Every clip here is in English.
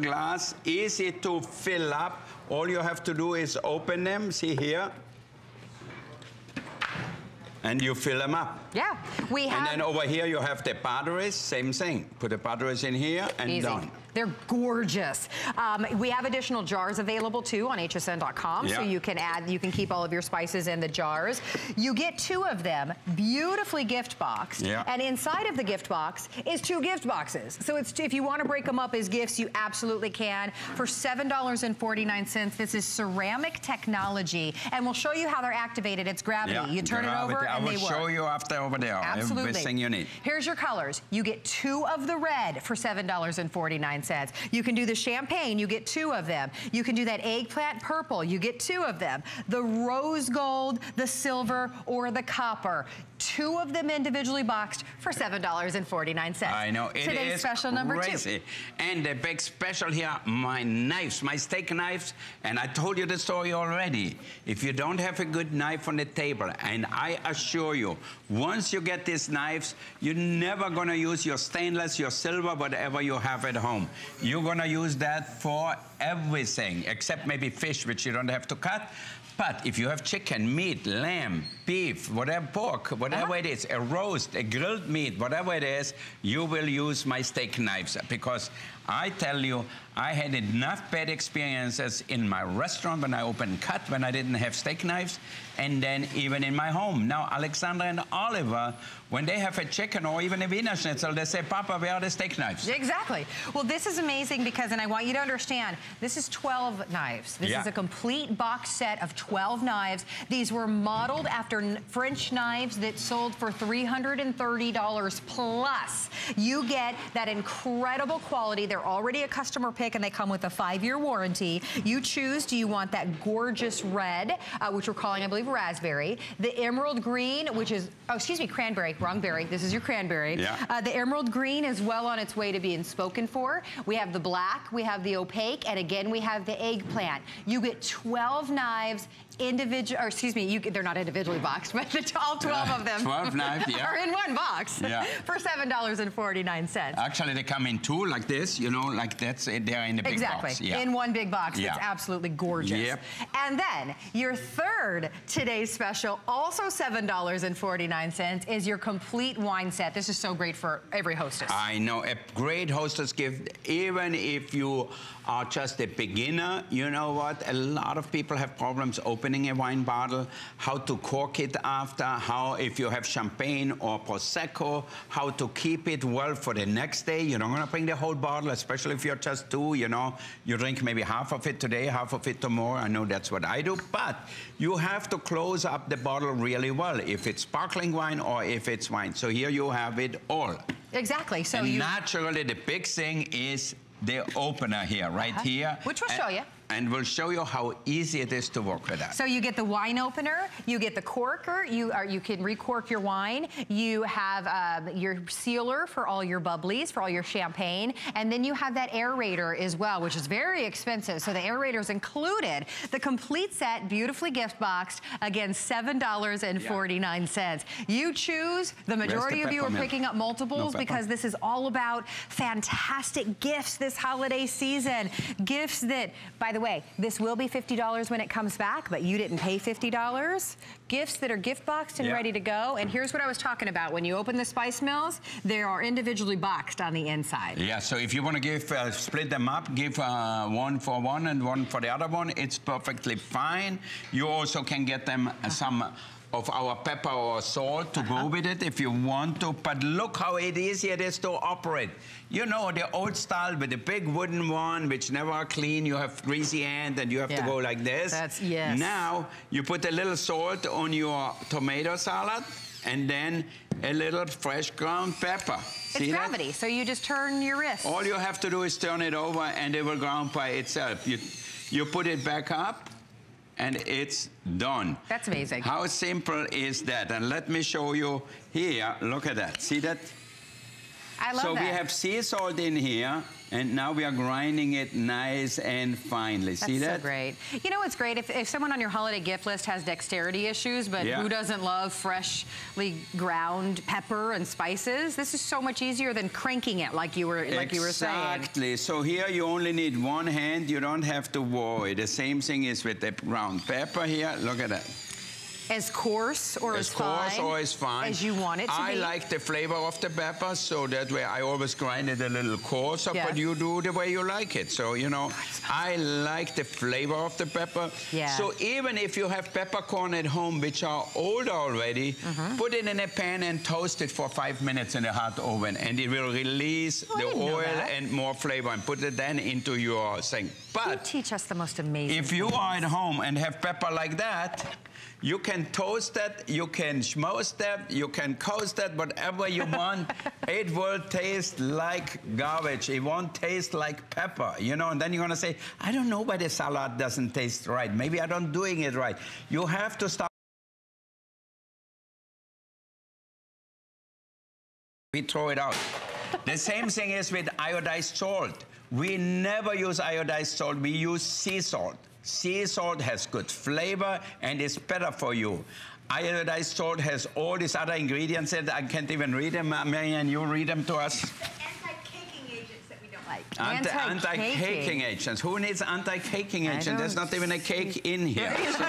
glass, easy to fill up. All you have to do is open them, see here. And you fill them up. Yeah, we have. And then over here you have the padres, same thing. Put the padres in here and easy. Done. They're gorgeous. We have additional jars available too on hsn.com, yeah. So you can add, you can keep all of your spices in the jars. You get two of them, beautifully gift boxed, yeah. And inside of the gift box is two gift boxes. So it's, if you want to break them up as gifts, you absolutely can. For $7.49, this is ceramic technology, and we'll show you how they're activated. It's gravity. Yeah, you turn gravity. It over, and they work. I will show you after over there. Absolutely. Everything you need. Here's your colors. You get two of the red for $7.49. You can do the champagne, you get two of them. You can do that eggplant purple, you get two of them. The rose gold, the silver, or the copper. Two of them individually boxed for $7.49. I know, it Today's is special number crazy. Two. And the big special here, my knives, my steak knives, and I told you the story already. If you don't have a good knife on the table, and I assure you, once you get these knives, you're never gonna use your stainless, your silver, whatever you have at home. You're gonna use that for everything, except maybe fish, which you don't have to cut. But if you have chicken, meat, lamb, beef, whatever, pork, whatever it is, a roast, a grilled meat, whatever it is, you will use my steak knives. Because I tell you, I had enough bad experiences in my restaurant when I opened cut, when I didn't have steak knives, and then even in my home. Now, Alexandra and Oliver, when they have a chicken or even a Wiener Schnitzel, they say, Papa, where are the steak knives? Exactly. Well, this is amazing because, and I want you to understand, this is 12 knives. This yeah. is a complete box set of 12 knives. These were modeled after French knives that sold for $330 plus. You get that incredible quality. They're already a customer pick, and they come with a 5-year warranty. You choose, do you want that gorgeous red, which we're calling, I believe, raspberry, the emerald green, which is, oh, excuse me, cranberry, wrong berry. This is your cranberry. Yeah. The emerald green is well on its way to being spoken for. We have the black, we have the opaque, and again, we have the eggplant. You get 12 knives, individual, or excuse me, they're not individually boxed, but all 12 of them 12 knives, yeah. are in one box yeah. for $7.49. Actually, they come in two like this, you know, like that's it, they're in the big exactly. box. Exactly, yeah. in one big box. Yeah. It's absolutely gorgeous. Yep. And then your third today's special, also $7.49, is your complete wine set. This is so great for every hostess. I know, a great hostess gift, even if you are just a beginner. You know what? A lot of people have problems opening a wine bottle, how to cork it after, how if you have champagne or Prosecco, how to keep it well for the next day. You're not gonna bring the whole bottle, especially if you're just two, you know. You drink maybe half of it today, half of it tomorrow. I know that's what I do, but you have to close up the bottle really well, if it's sparkling wine or if it's wine. So here you have it all. Exactly, so and naturally, the big thing is the opener here, right here. Which we'll show you. And we'll show you how easy it is to work with that. So you get the wine opener, you get the corker, you can recork your wine, you have your sealer for all your bubblies, for all your champagne, and then you have that aerator as well, which is very expensive. So the aerator's included. The complete set, beautifully gift boxed, again, $7.49. Yeah. You choose, the majority of you are picking up multiples because this is all about fantastic gifts this holiday season. Gifts that, by the way, this will be $50 when it comes back, but you didn't pay $50. Gifts that are gift boxed and yeah. ready to go. And here's what I was talking about. When you open the spice mills, they are individually boxed on the inside. Yeah, so if you want to give, split them up, give one for one and one for the other one, it's perfectly fine. You also can get them some of our pepper or salt to go with it if you want to, but look how easy it is to operate. You know, the old style with the big wooden one, which never are clean, you have greasy hand and you have yeah. to go like this. That's, yes. Now, you put a little salt on your tomato salad and then a little fresh ground pepper. It's gravity, that? So you just turn your wrist. All you have to do is turn it over and it will ground by itself. You put it back up and it's done. That's amazing. How simple is that? And let me show you here, look at that, see that? I love that. So we have sea salt in here, and now we are grinding it nice and finely. See that? That's so great. You know what's great? If someone on your holiday gift list has dexterity issues, but who doesn't love freshly ground pepper and spices? This is so much easier than cranking it like you were saying. Exactly. So here you only need one hand. You don't have to worry. The same thing is with the ground pepper here. Look at that. As coarse or as fine? As coarse or as fine. As you want it to be. I like the flavor of the pepper, so that way I always grind it a little coarser, but you do the way you like it. So, you know, I like the flavor of the pepper. Yeah. So even if you have peppercorn at home, which are old already, put it in a pan and toast it for 5 minutes in a hot oven, and it will release the oil and more flavor, and put it then into your thing. But you teach us the most amazing things. If you are at home and have pepper like that, you can toast that, you can schmoast that, you can coast that, whatever you want. It will taste like garbage. It won't taste like pepper, you know. And then you're going to say, I don't know why the salad doesn't taste right. Maybe I'm not doing it right. You have to start. We throw it out. The same thing is with iodized salt. We never use iodized salt. We use sea salt. Sea salt has good flavor and is better for you. Iodized salt has all these other ingredients that I can't even read them. Marian, you read them to us. Anti-caking agents that we don't like. Anti-caking agents. Who needs anti-caking agent? There's not even a cake in here. So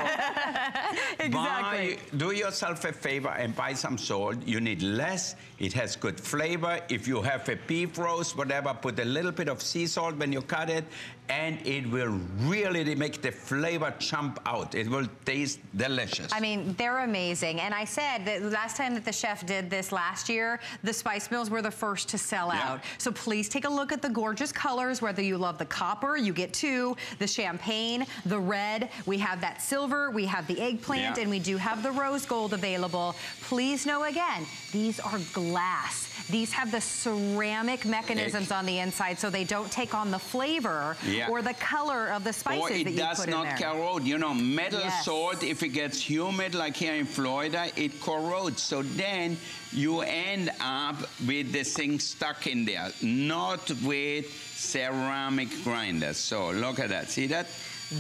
exactly. Do yourself a favor and buy some salt. You need less. It has good flavor. If you have a beef roast, whatever, put a little bit of sea salt when you cut it, and it will really make the flavor jump out. It will taste delicious. I mean, they're amazing. And I said that last time that the chef did this last year, the spice mills were the first to sell out. So please take a look at the gorgeous colors, whether you love the copper, you get two, the champagne, the red, we have that silver, we have the eggplant, and we do have the rose gold available. Please know again, these are glass. These have the ceramic mechanisms on the inside, so they don't take on the flavor or the color of the spices that you put in there. Or it does not corrode. You know, metal salt, if it gets humid, like here in Florida, it corrodes. So then you end up with the thing stuck in there, not with ceramic grinders. So look at that. See that?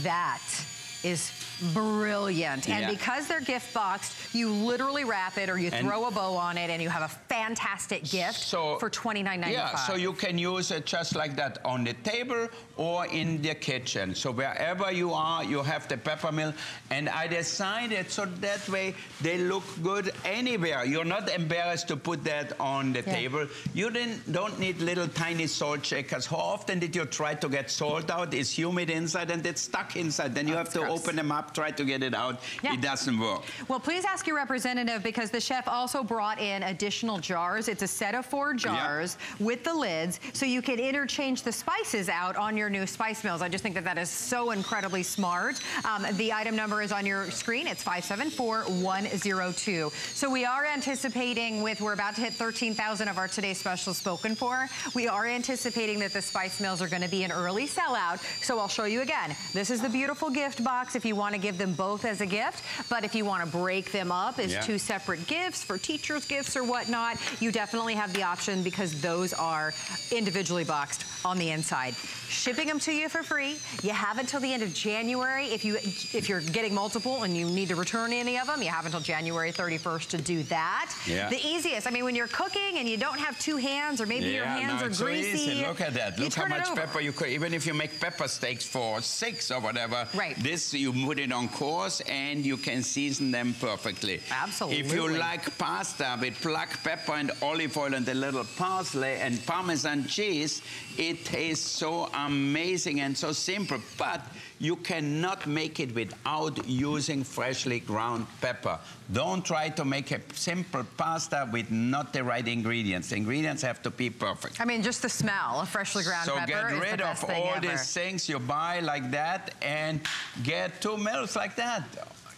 That is brilliant. And because they're gift boxed, you literally wrap it or you throw a bow on it, and you have a fantastic gift for $29.95. Yeah, so you can use it just like that on the table or in the kitchen. So wherever you are, you have the pepper mill. And I designed it so that way they look good anywhere. You're not embarrassed to put that on the table. You don't need little tiny salt shakers. How often did you try to get salt out? It's humid inside and it's stuck inside. Then you have to open them up, try to get it out. It doesn't work. Well, please ask your representative, because the chef also brought in additional jars. It's a set of 4 jars with the lids, so you can interchange the spices out on your new spice mills. I just think that that is so incredibly smart. The item number is on your screen. It's 574102. So we are anticipating we're about to hit 13,000 of our today's special spoken for. We are anticipating that the spice mills are going to be an early sellout. So I'll show you again. This is the beautiful gift box if you want to give them both as a gift, but if you want to break them up as two separate gifts for teachers' gifts or whatnot, you definitely have the option, because those are individually boxed on the inside. Shipping them to you for free. You have until the end of January. If you're getting multiple and you need to return any of them, you have until January 31st to do that. The easiest, I mean, when you're cooking and you don't have two hands, or maybe your hands are greasy. So easy. Look at that. Look how much pepper you could, even if you make pepper steaks for 6 or whatever, this you put it on course and you can season them perfectly. Absolutely. If you like pasta with black pepper and olive oil and a little parsley and Parmesan cheese, it tastes so amazing and so simple, but you cannot make it without using freshly ground pepper. Don't try to make a simple pasta with not the right ingredients. The ingredients have to be perfect. I mean, just the smell of freshly ground pepper is the best thing ever. So get rid of all these things you buy like that, and get 2 meals like that.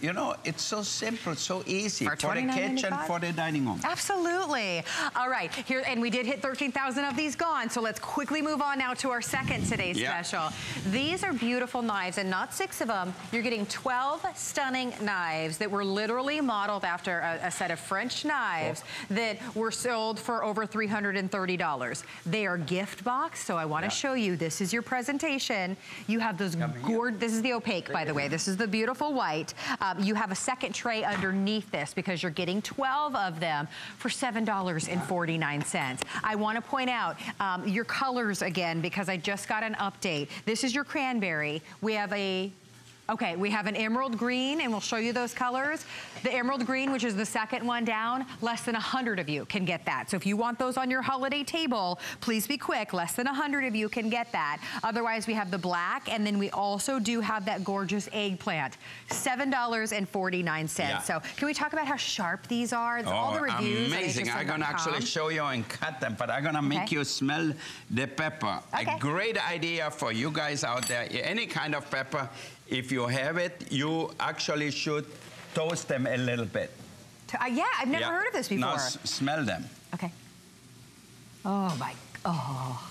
You know, it's so simple, so easy for the kitchen, for the dining room. Absolutely. All right, here, and we did hit 13,000 of these gone, so let's quickly move on now to our second today's special. These are beautiful knives, and not 6 of them. You're getting 12 stunning knives that were literally modeled after a set of French knives that were sold for over $330. They are gift box, so I want to show you. This is your presentation. You have those gorgeous, this is the opaque, by the way. This is the beautiful white. You have a second tray underneath this because you're getting 12 of them for $7.49. I want to point out your colors again, because I just got an update. This is your cranberry. We have a we have an emerald green, and we'll show you those colors. The emerald green, which is the second one down, less than 100 of you can get that. So if you want those on your holiday table, please be quick. Less than 100 of you can get that. Otherwise, we have the black, and then we also do have that gorgeous eggplant. $7.49. So can we talk about how sharp these are? Oh, all the reviews. Amazing. I'm going to actually show you and cut them, but I'm going to make you smell the pepper. A great idea for you guys out there. Any kind of pepper. If you have it, you actually should toast them a little bit. Yeah, I've never heard of this before. Now smell them. Okay. Oh my,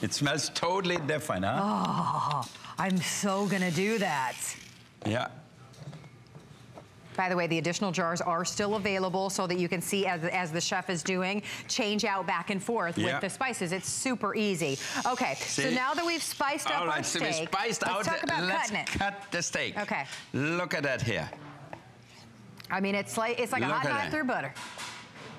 It smells totally different, huh? Oh, I'm so gonna do that. Yeah. By the way, the additional jars are still available so that you can see as the chef is doing, change out back and forth with the spices. It's super easy. Okay, so now that we've spiced up our steak, let's cut the steak. Okay. Look at that here. I mean, it's like a hot knife through butter.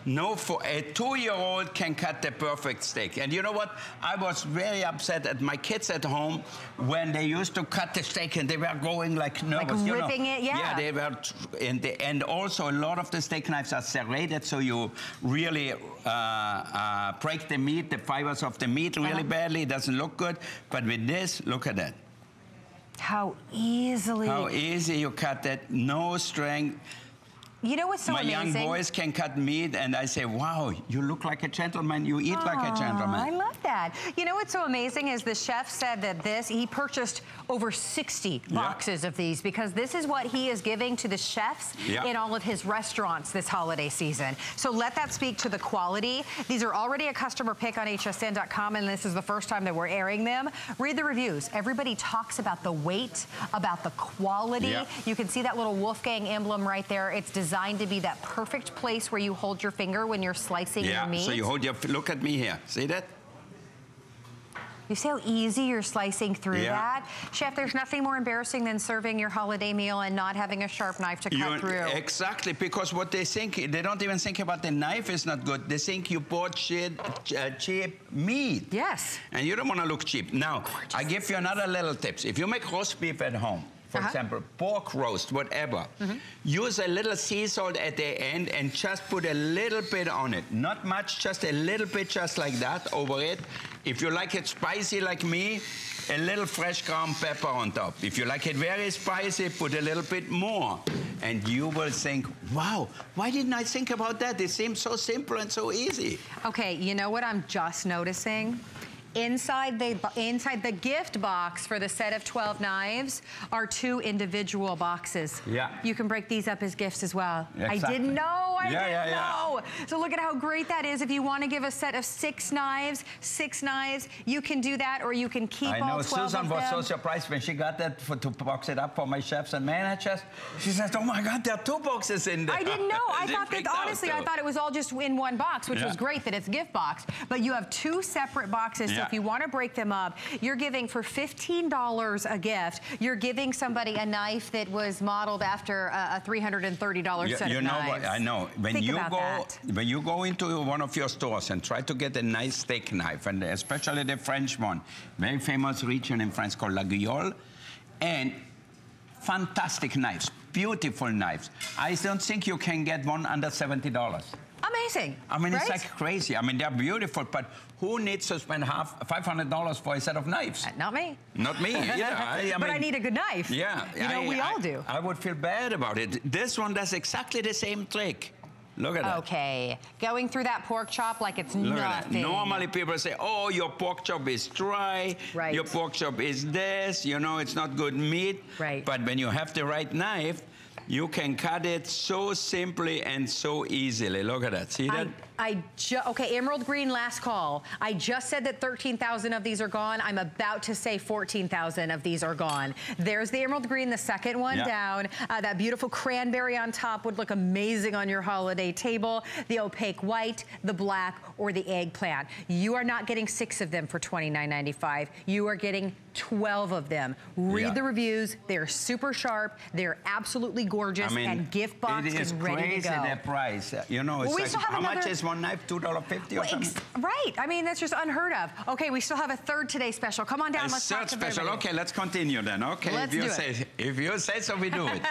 No, for a 2-year-old can cut the perfect steak. And you know what? I was very upset at my kids at home when they used to cut the steak and they were going like nervous. Like ripping it, yeah. Yeah, they were, and also a lot of the steak knives are serrated, so you really break the meat, the fibers of the meat really badly. It doesn't look good. But with this, look at that. How easily. How easy you cut that, no strength. You know what's so amazing? My young boys can cut meat, and I say, wow, you look like a gentleman, you eat like a gentleman. I love that. You know what's so amazing is the chef said that this, he purchased over 60 boxes of these, because this is what he is giving to the chefs in all of his restaurants this holiday season. So let that speak to the quality. These are already a customer pick on hsn.com, and this is the first time that we're airing them. Read the reviews. Everybody talks about the weight, about the quality. You can see that little Wolfgang emblem right there. It's designed to be that perfect place where you hold your finger when you're slicing your meat. Yeah, so you hold your, look at me here, see that? You see how easy you're slicing through that? Chef, there's nothing more embarrassing than serving your holiday meal and not having a sharp knife to cut through. Exactly, because what they think, they don't even think about the knife is not good. They think you bought cheap meat. Yes. And you don't want to look cheap. Now, I give you another little tips. If you make roast beef at home, for example, pork roast, whatever, use a little sea salt at the end and just put a little bit on it. Not much, just a little bit, just like that, over it. If you like it spicy like me, a little fresh ground pepper on top. If you like it very spicy, put a little bit more. And you will think, wow, why didn't I think about that? It seems so simple and so easy. Okay, you know what I'm just noticing? Inside the gift box for the set of 12 knives are 2 individual boxes. Yeah. You can break these up as gifts as well. Exactly. I didn't know. I didn't know. So look at how great that is. If you want to give a set of 6 knives, you can do that, or you can keep all 12 of them. I know. Susan was so surprised when she got that to box it up for my chefs and managers. She says, oh my God, there are 2 boxes in there. I didn't know. I thought that, honestly, I thought it was all just in one box, which was great that it's gift box. But you have 2 separate boxes. So if you want to break them up, you're giving for $15 a gift. You're giving somebody a knife that was modeled after a $330 set of knives. What, I know. When you go into one of your stores and try to get a nice steak knife, and especially the French one, very famous region in France called Laguiole, and fantastic knives, beautiful knives. I don't think you can get one under $70. Amazing. I mean, it's like crazy. I mean, they're beautiful, but who needs to spend $500 for a set of knives? Not me. Not me. Yeah. But I need a good knife. Yeah. You know, we all do. I would feel bad about it. This one does exactly the same trick. Look at that. Okay. Going through that pork chop like it's nothing. Normally people say, oh, your pork chop is dry. Right. Your pork chop is this. You know, it's not good meat. Right. But when you have the right knife, You can cut it so simply and so easily. Look at that. See that? Okay, emerald green, last call. I just said that 13,000 of these are gone. I'm about to say 14,000 of these are gone. There's the emerald green, the second one down. That beautiful cranberry on top would look amazing on your holiday table. The opaque white, the black, or the eggplant. You are not getting 6 of them for $29.95. You are getting 12 of them. Read the reviews. They're super sharp. They're absolutely gorgeous. I mean, and gift box is ready to go. It is crazy, the price. You know, it's like, how much is one knife? $2.50 or something? Right. I mean, that's just unheard of. Okay, we still have a third today special. Come on down. Let's talk to everybody. Okay, let's continue then. Okay, if you say so, we do it.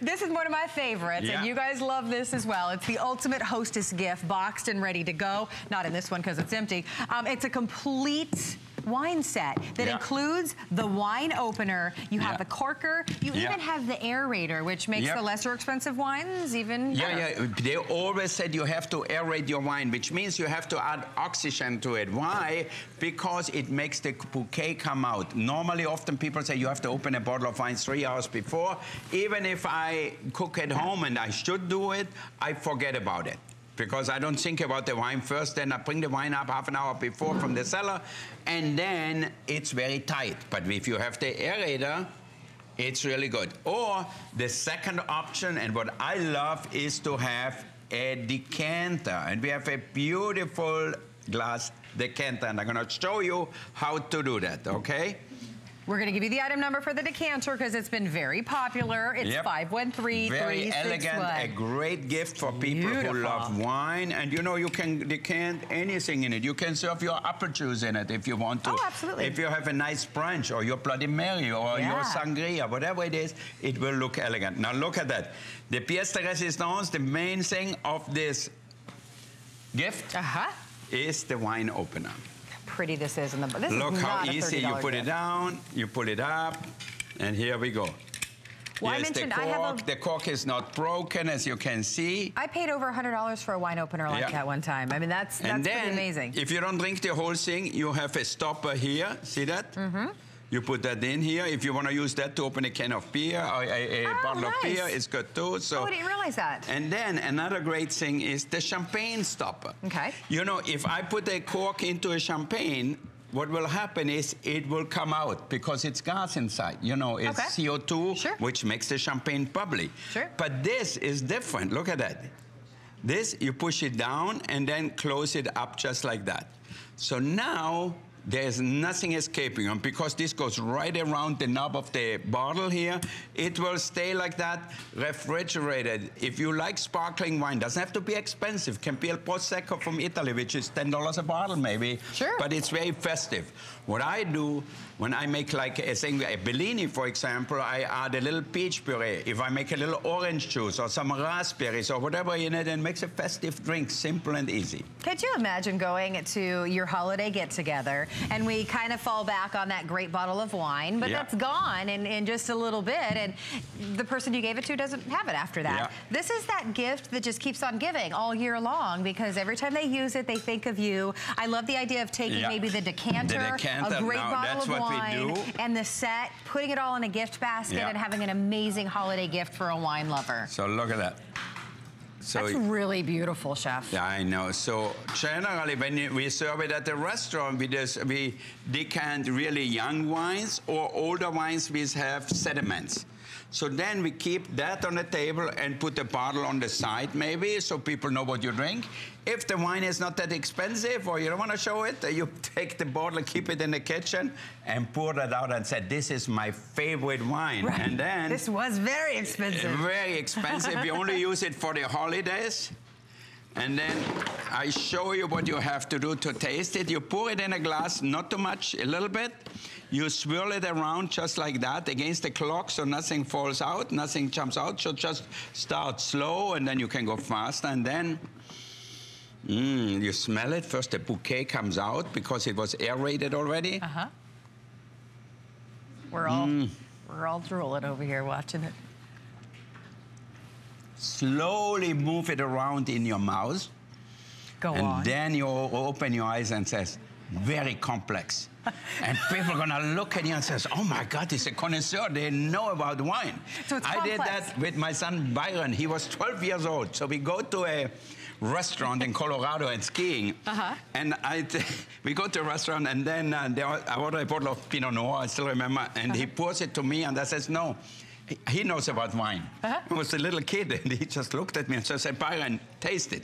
This is one of my favorites, and you guys love this as well. It's the ultimate hostess gift, boxed and ready to go. Not in this one because it's empty. It's a complete wine set that includes the wine opener. You have the corker. You even have the aerator, which makes the lesser expensive wines even better. They always said you have to aerate your wine, which means you have to add oxygen to it. Why? Because it makes the bouquet come out. Normally, often people say you have to open a bottle of wine 3 hours before. Even if I cook at home, and I should do it, I forget about it. Because I don't think about the wine first, then I bring the wine up half an hour before from the cellar, and then it's very tight. But if you have the aerator, it's really good. Or the second option, and what I love, is to have a decanter. And we have a beautiful glass decanter, and I'm gonna show you how to do that, okay? We're going to give you the item number for the decanter because it's been very popular. It's 513361. Very elegant, a great gift for people who love wine. And you know, you can decant anything in it. You can serve your apple juice in it if you want to. Oh, absolutely. If you have a nice brunch or your Bloody Mary or your sangria, whatever it is, it will look elegant. Now look at that. The pièce de résistance, the main thing of this gift is the wine opener. Pretty this is in the this look is how easy you put gift. It down, you pull it up, and here we go. Well, yes, I mentioned the cork. I have a... The cork is not broken, as you can see. I paid over $100 for a wine opener like that one time. I mean, that's then, pretty amazing. If you don't drink the whole thing, you have a stopper here. See that? Mm-hmm. You put that in here. If you want to use that to open a can of beer, or a bottle of beer, it's good too. So I didn't realize that. And then another great thing is the champagne stopper. Okay. You know, if I put a cork into a champagne, what will happen is it will come out because it's gas inside. You know, it's CO2, which makes the champagne bubbly. Sure. But this is different. Look at that. This, you push it down and then close it up just like that. So now, there's nothing escaping, and because this goes right around the knob of the bottle here, it will stay like that, refrigerated. If you like sparkling wine, doesn't have to be expensive. Can be a Prosecco from Italy, which is $10 a bottle maybe. Sure. But it's very festive. What I do when I make like a thing, a Bellini, for example, I add a little peach puree. If I make a little orange juice or some raspberries or whatever in it, and makes a festive drink, simple and easy. Could you imagine going to your holiday get-together? And we kind of fall back on that great bottle of wine, but that's gone in just a little bit, and the person you gave it to doesn't have it after that. This is that gift that just keeps on giving all year long, because every time they use it, they think of you. I love the idea of taking maybe the decanter, a great bottle of wine, and the set, putting it all in a gift basket and having an amazing holiday gift for a wine lover. So look at that. So that's really beautiful, Chef. Yeah, I know. So generally, when we serve it at the restaurant, we decant really young wines or older wines which have sediments. So then we keep that on the table and put the bottle on the side maybe so people know what you drink. If the wine is not that expensive or you don't want to show it, you take the bottle and keep it in the kitchen and pour that out and say, this is my favorite wine. Right. And then... This was very expensive. Very expensive. You only use it for the holidays. And then I show you what you have to do to taste it. You pour it in a glass, not too much, a little bit. You swirl it around just like that against the clock so nothing falls out, nothing jumps out. So just start slow and then you can go faster. And then you smell it. First the bouquet comes out because it was aerated already. Uh-huh. We're all drooling over here watching it. Slowly move it around in your mouth. Go on. And then you open your eyes and says, very complex. And people are going to look at you and say, oh my God, he's a connoisseur. They know about wine. So it's complex. I did that with my son Byron. He was 12 years old. So we go to a restaurant in Colorado and skiing. And we go to a restaurant and then I ordered a bottle of Pinot Noir, I still remember. And he pours it to me and I says, no, he knows about wine. He was a little kid and he just looked at me and so I said, Byron, taste it.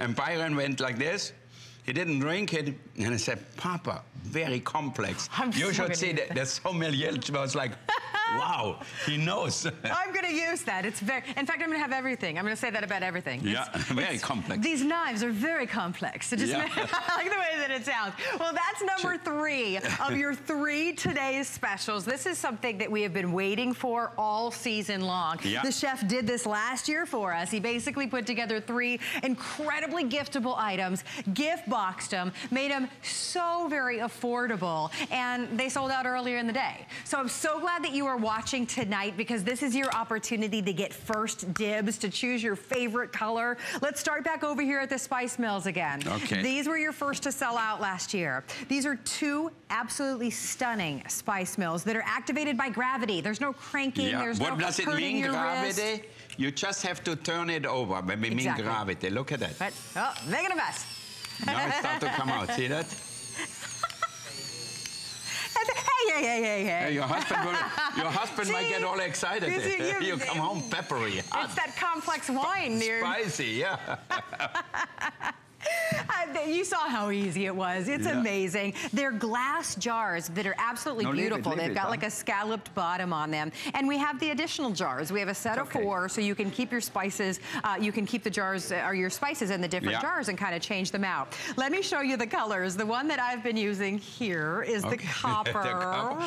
And Byron went like this. He didn't drink it, and I said, Papa, very complex. You should see that the sommelier was like, wow, he knows. I'm going to use that. It's very, in fact, I'm going to have everything. I'm going to say that about everything. Yeah, it's, very complex. These knives are very complex. It just, I like the way that it sounds. Well, that's number 3 of your 3 today's specials. This is something that we have been waiting for all season long. Yeah. The chef did this last year for us. He basically put together 3 incredibly giftable items, gift boxed them, made them so very affordable, and they sold out earlier in the day. So I'm so glad that you are watching tonight because this is your opportunity to get first dibs, to choose your favorite color. Let's start back over here at the Spice Mills again. Okay. These were your first to sell out last year. These are 2 absolutely stunning Spice Mills that are activated by gravity. There's no cranking, there's no hurting your wrist. What does it mean, gravity? You just have to turn it over when we mean gravity. Look at that. But, oh, making a mess. Now it's starting to come out. See that? Hey, hey, hey, hey, hey. Your husband might get all excited. You come home peppery. Hot. It's that complex wine. Spicy, you saw how easy it was. It's amazing. They're glass jars that are absolutely beautiful. They've got like a scalloped bottom on them. And we have the additional jars. We have a set of 4, so you can keep your spices, you can keep the jars, or your spices in the different jars and kind of change them out. Let me show you the colors. The one that I've been using here is the copper.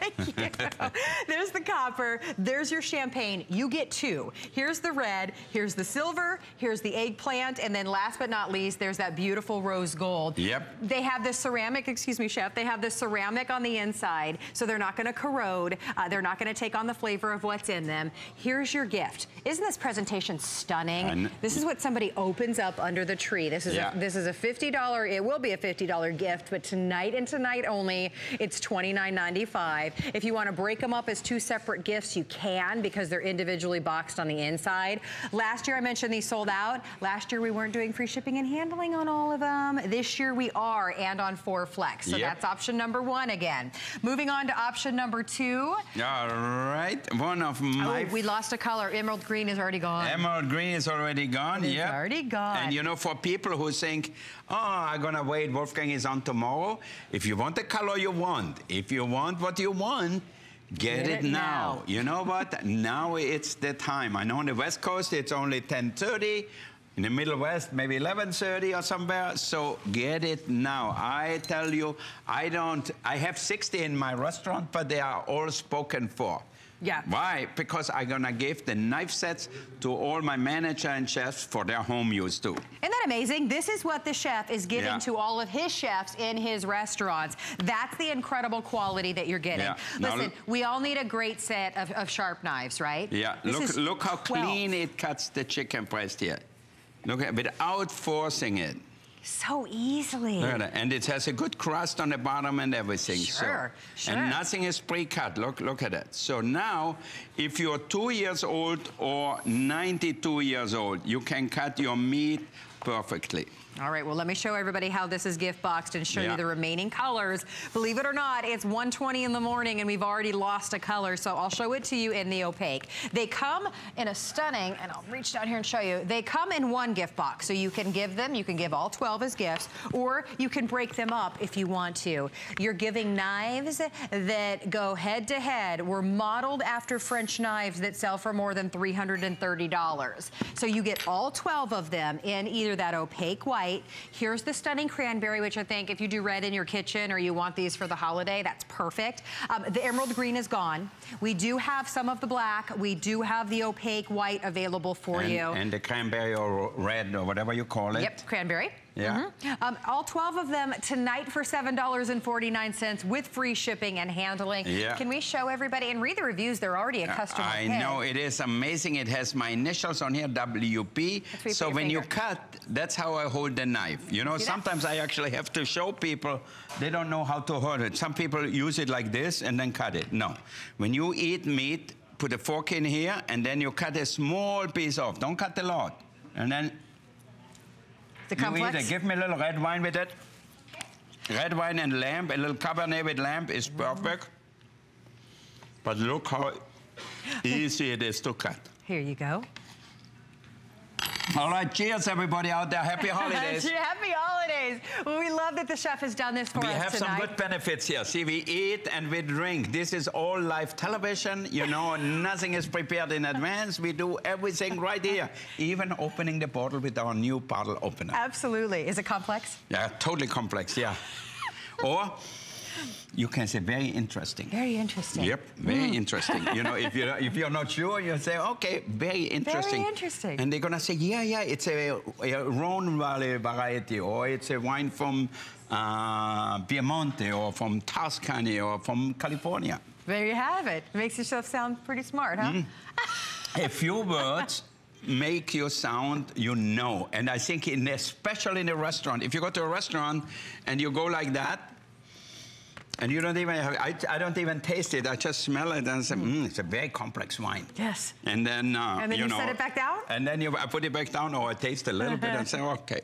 Thank you. There's the copper. There's your champagne. You get 2. Here's the red. Here's the silver. Here's the eggplant. And then last but not least, there's that beautiful rose gold. Yep. They have this ceramic, excuse me, chef, they have this ceramic on the inside, so they're not going to corrode. They're not going to take on the flavor of what's in them. Here's your gift. Isn't this presentation stunning? This is what somebody opens up under the tree. This is a $50, it will be a $50 gift, but tonight and tonight only, it's $29.95. If you want to break them up as 2 separate gifts, you can, because they're individually boxed on the inside. Last year, I mentioned these sold out. Last year, we weren't doing free shipping and handling on all of them. This year we are, and on 4 Flex. So that's option number 1 again. Moving on to option number 2. All right, one of my... Oh, we lost a color. Emerald green is already gone. Emerald green is already gone, It's already gone. And you know, for people who think, oh, I'm gonna wait, Wolfgang is on tomorrow. If you want the color you want, if you want what you want, get it now. You know what? Now it's the time. I know on the West Coast, it's only 10:30. In the Middle West, maybe 11:30 or somewhere, so get it now. I tell you, I have 60 in my restaurant, but they are all spoken for. Yeah. Why? Because I'm gonna give the knife sets to all my manager and chefs for their home use too. Isn't that amazing? This is what the chef is giving to all of his chefs in his restaurants. That's the incredible quality that you're getting. Yeah. Listen, now, we all need a great set of sharp knives, right? Yeah, look how clean it cuts the chicken breast here. Look at it, without forcing it. So easily. Look at that. And it has a good crust on the bottom and everything. Sure, so, And nothing is pre-cut. Look at that. So now, if you're 2 years old or 92 years old, you can cut your meat perfectly. All right, well, let me show everybody how this is gift boxed and show you the remaining colors. Believe it or not, it's 1:20 in the morning and we've already lost a color, so I'll show it to you in the opaque. They come in a stunning, and I'll reach down here and show you, they come in 1 gift box, so you can give them, you can give all 12 as gifts, or you can break them up if you want to. You're giving knives that go head to head, were modeled after French knives that sell for more than $330. So you get all 12 of them in either that opaque white. Here's the stunning cranberry, which I think if you do red in your kitchen or you want these for the holiday, that's perfect. The emerald green is gone. We do have some of the black. We do have the opaque white available for you. And the cranberry or red or whatever you call it. Yep, cranberry. Yeah. Mm-hmm. All 12 of them tonight for $7.49 with free shipping and handling. Yeah. Can we show everybody and read the reviews? They're already a customer. I know it is amazing. It has my initials on here, WP. So when you cut, that's how I hold the knife. You know, sometimes I actually have to show people they don't know how to hold it. Some people use it like this and then cut it. No, when you eat meat, put a fork in here and then you cut a small piece off. Don't cut a lot. And then. Give me a little red wine with it. Red wine and lamb, a little Cabernet with lamb is perfect. But look how easy it is to cut. Here you go. All right, cheers everybody out there. Happy holidays. Happy holidays. Well, we love that the chef has done this for us tonight. We have some good benefits here. See, we eat and we drink. This is all live television. You know, nothing is prepared in advance. We do everything right here. Even opening the bottle with our new bottle opener. Absolutely. Is it complex? Yeah, totally complex, yeah. Or... you can say very interesting. Very interesting. Yep, very interesting. You know, if you're not sure, you say, okay, very interesting. Very interesting. And they're going to say, yeah, yeah, it's a Rhone Valley variety, or it's a wine from Piemonte, or from Tuscany, or from California. There you have it. Makes yourself sound pretty smart, huh? Mm. A few words make you sound, you know. And I think especially in a restaurant, if you go to a restaurant and you go like that, and you don't even have, I don't even taste it. I just smell it and say, it's a very complex wine. Yes. And then, you know, set it back down? And then I put it back down, or I taste a little bit and say, okay.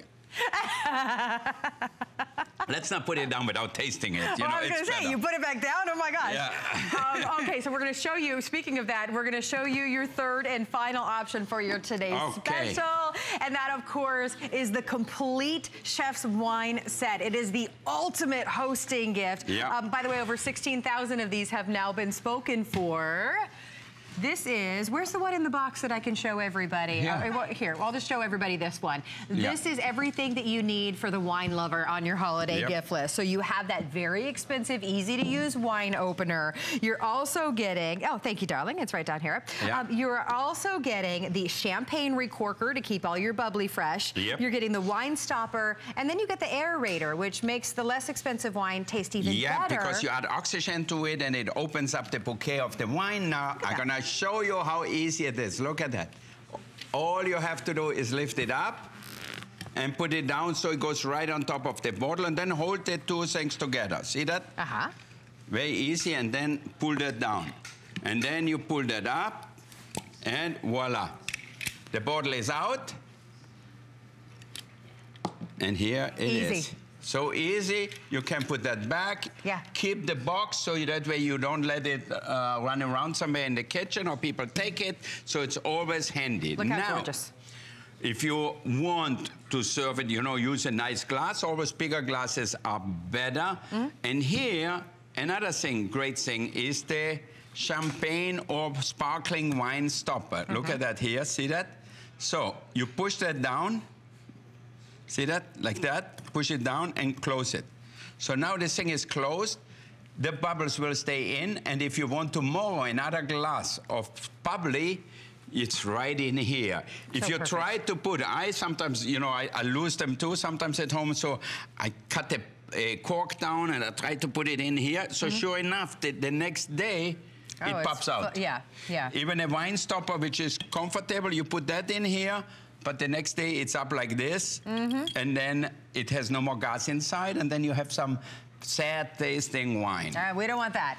Let's not put it down without tasting it. You know, I was going to say, you put it back down? Oh, my gosh. Yeah. Okay, so we're going to show you, speaking of that, we're going to show you your third and final option for your today's special. And that, of course, is the complete chef's wine set. It is the ultimate hosting gift. Yep. By the way, over 16,000 of these have now been spoken for. This is, where's the one in the box that I can show everybody? Yeah. Here, I'll just show everybody this one. This is everything that you need for the wine lover on your holiday gift list. So you have that very expensive, easy-to-use wine opener. You're also getting, oh, thank you, darling. It's right down here. Yeah. You're also getting the champagne recorker to keep all your bubbly fresh. Yep. You're getting the wine stopper, and then you get the aerator, which makes the less expensive wine taste even better. Yeah, because you add oxygen to it, and it opens up the bouquet of the wine. Now, I'm going to show you how easy it is. Look at that. All you have to do is lift it up and put it down so it goes right on top of the bottle, and then hold the two things together. See that? Uh-huh. Very easy, and then pull that down. And then you pull that up, and voila. The bottle is out, and here it is. So easy, you can put that back. Yeah. Keep the box so that way you don't let it run around somewhere in the kitchen or people take it. So it's always handy. Look how gorgeous. If you want to serve it, you know, use a nice glass. Always bigger glasses are better. And here, another thing, great thing, is the champagne or sparkling wine stopper. Look at that here. See that? So you push that down. See that? Like that. Push it down and close it. So now this thing is closed. The bubbles will stay in. And if you want tomorrow another glass of bubbly, it's right in here. If you try to put, I sometimes, you know, I lose them too sometimes at home. So I cut the cork down and I try to put it in here. So sure enough, the next day, it pops out. Yeah, yeah. Even a wine stopper, which is comfortable, you put that in here. But the next day, it's up like this, and then it has no more gas inside, and then you have some sad-tasting wine. We don't want that.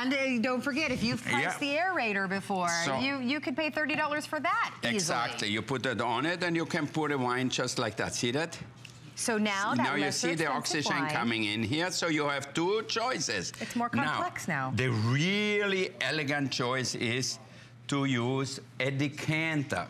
And don't forget, if you've priced the aerator before, so you could pay $30 for that easily. You put that on it, and you can pour the wine just like that. See that? So now you see the oxygen coming in here, so you have two choices. It's more complex now. The really elegant choice is to use a decanter.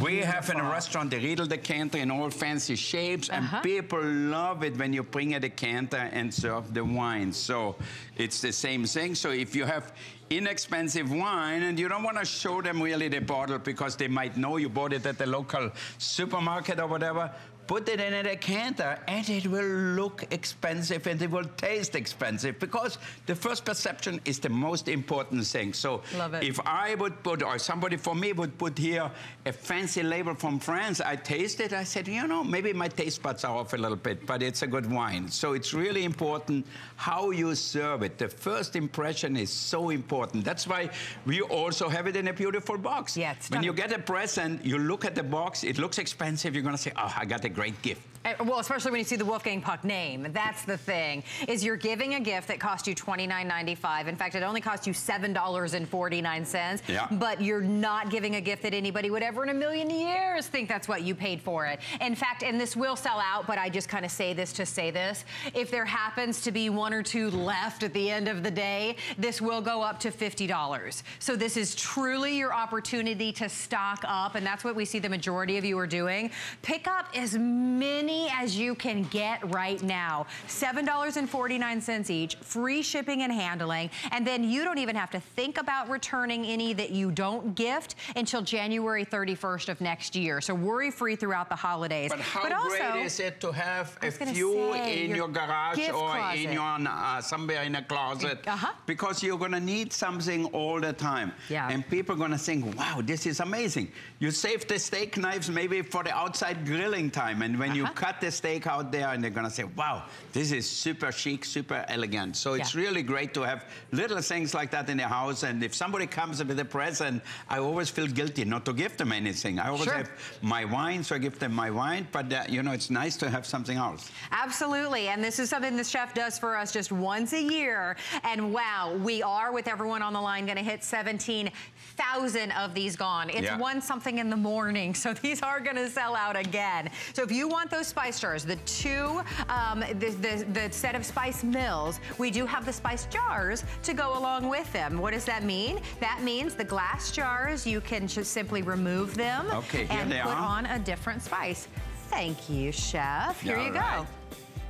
We have in a restaurant the Riedel decanter in all fancy shapes, and people love it when you bring a decanter and serve the wine. So it's the same thing. So if you have inexpensive wine and you don't want to show them really the bottle because they might know you bought it at the local supermarket or whatever, put it in a decanter, and it will look expensive and it will taste expensive, because the first perception is the most important thing. So if I would put, or somebody for me would put here a fancy label from France, I taste it, I said, you know, maybe my taste buds are off a little bit, but it's a good wine. So it's really important how you serve it. The first impression is so important. That's why we also have it in a beautiful box. Yeah, when you get a present, you look at the box, it looks expensive, you're gonna say, oh, I got a great gift. Well, especially when you see the Wolfgang Puck name. That's the thing, is you're giving a gift that cost you $29.95. In fact, it only cost you $7.49. Yeah. But you're not giving a gift that anybody would ever in a million years think that's what you paid for it. In fact, and this will sell out, but I just kind of say this to say this, if there happens to be one or two left at the end of the day, this will go up to $50. So this is truly your opportunity to stock up, and that's what we see the majority of you are doing. Pick up as many as you can get right now. $7.49 each, free shipping and handling, and then you don't even have to think about returning any that you don't gift until January 31st of next year. So worry-free throughout the holidays. But how great is it to have a few in your garage or in your, somewhere in a closet? Because you're gonna need something all the time. Yeah. And people are gonna think, wow, this is amazing. You save the steak knives maybe for the outside grilling time, and when you cut the steak out there, and they're gonna say, wow, this is super chic, super elegant. So it's really great to have little things like that in the house. And if somebody comes with a present, I always feel guilty not to give them anything. I always have my wine, so I give them my wine, but you know, it's nice to have something else. Absolutely, and this is something the chef does for us just once a year. And wow, we are, with everyone on the line, gonna hit 17,000 of these gone. It's 1 something in the morning, so these are gonna sell out again. So if you want those spice jars, the two, the set of spice mills, we do have the spice jars to go along with them. What does that mean? That means the glass jars, you can just simply remove them and put on a different spice. Thank you, Chef. Here you go.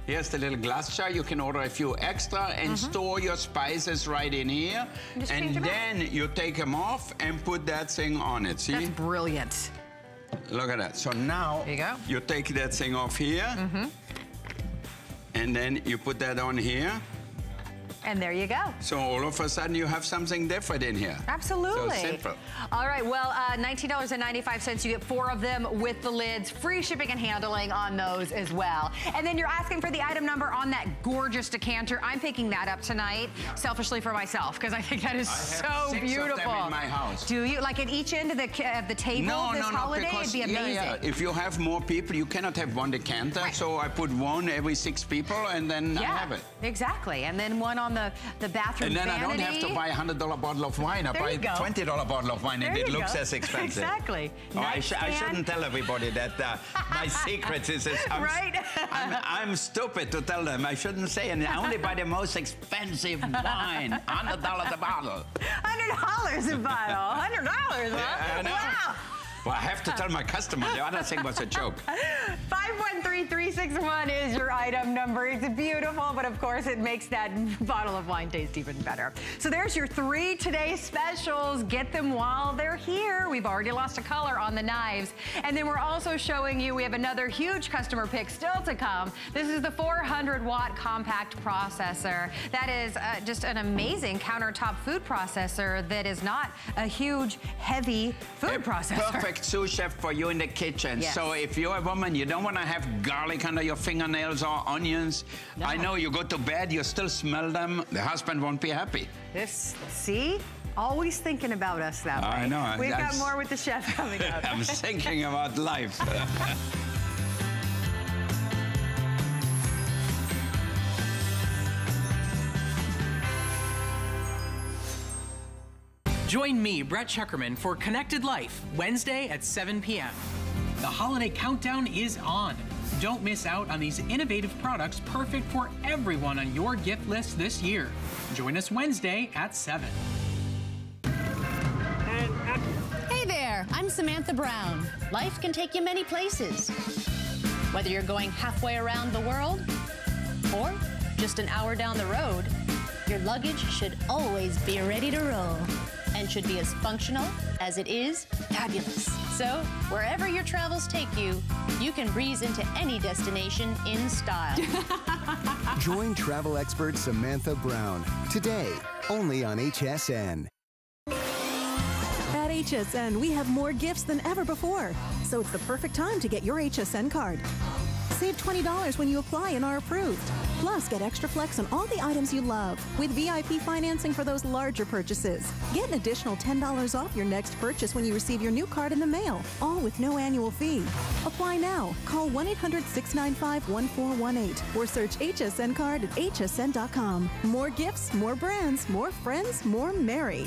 Here's the little glass jar. You can order a few extra and store your spices right in here. And then you take them off and put that thing on it. See? That's brilliant. Look at that. So now you, you take that thing off here, and then you put that on here. And there you go. So all of a sudden you have something different in here. Absolutely. So simple. All right, well, $19.95, you get 4 of them with the lids, free shipping and handling on those as well. And then you're asking for the item number on that gorgeous decanter. I'm picking that up tonight, selfishly for myself, because I think that is so beautiful. I have 6 of them in my house. Do you, like at each end of the table holiday? Because, it'd be amazing. If you have more people, you cannot have one decanter, so I put one every 6 people, and then I have it. Exactly, and then one on the bathroom vanity. And then I don't have to buy a $100 bottle of wine. I buy a $20 bottle of wine, and it looks as expensive. Exactly. Oh, I shouldn't tell everybody that my secret is this. I'm stupid to tell them. I shouldn't say anything. I only buy the most expensive wine, $100 a bottle. $100 a bottle. $100, huh? Wow. Well, I have to tell my customer, the other thing was a joke. 513361 is your item number. It's beautiful, but of course it makes that bottle of wine taste even better. So there's your 3 today specials. Get them while they're here. We've already lost a color on the knives. And then we're also showing you, we have another huge customer pick still to come. This is the 400-watt compact processor. That is just an amazing countertop food processor that is not a huge, heavy food processor. Perfect sous chef for you in the kitchen. So if you're a woman, you don't want to have garlic under your fingernails or onions. I know you go to bed, you still smell them. The husband won't be happy. See? Always thinking about us that way. I know. We've got more with the chef coming up. I'm thinking about life. Join me, Brett Chuckerman, for Connected Life, Wednesday at 7 p.m. The holiday countdown is on. Don't miss out on these innovative products perfect for everyone on your gift list this year. Join us Wednesday at 7. Hey there, I'm Samantha Brown. Life can take you many places. Whether you're going halfway around the world or just an hour down the road, your luggage should always be ready to roll. and should be as functional as it is fabulous. So wherever your travels take you, you can breeze into any destination in style. Join travel expert Samantha Brown today, only on HSN. At HSN, we have more gifts than ever before, so it's the perfect time to get your HSN card. Save $20 when you apply and are approved. Plus, get extra flex on all the items you love with VIP financing for those larger purchases. Get an additional $10 off your next purchase when you receive your new card in the mail, all with no annual fee. Apply now. Call 1-800-695-1418 or search HSN card at hsn.com. More gifts, more brands, more friends, more merry.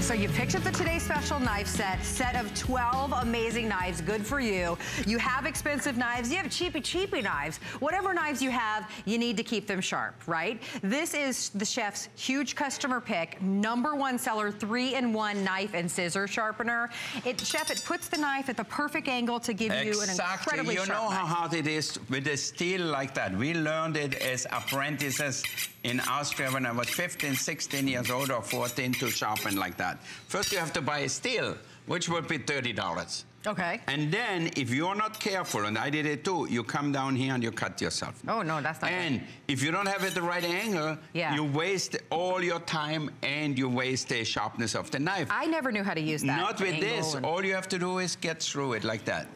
So you picked up the Today Special knife set, set of 12 amazing knives, good for you. You have expensive knives, you have cheapy knives. Whatever knives you have, you need to keep them sharp, right? This is the chef's huge customer pick, #1 seller, 3-in-1 knife and scissor sharpener. Chef, it puts the knife at the perfect angle to give you an incredibly sharp knife. Exactly, you know how hard it is with a steel like that. We learned it as apprentices in Austria when I was 15, 16 years old or 14 to sharpen like that. First you have to buy a steel, which would be $30. Okay. And then if you're not careful, and I did it too, you come down here and you cut yourself. Oh no, that's not And right. If you don't have it at the right angle, yeah, you waste all your time and you waste the sharpness of the knife. I never knew how to use that. Not with this. All you have to do is get through it like that.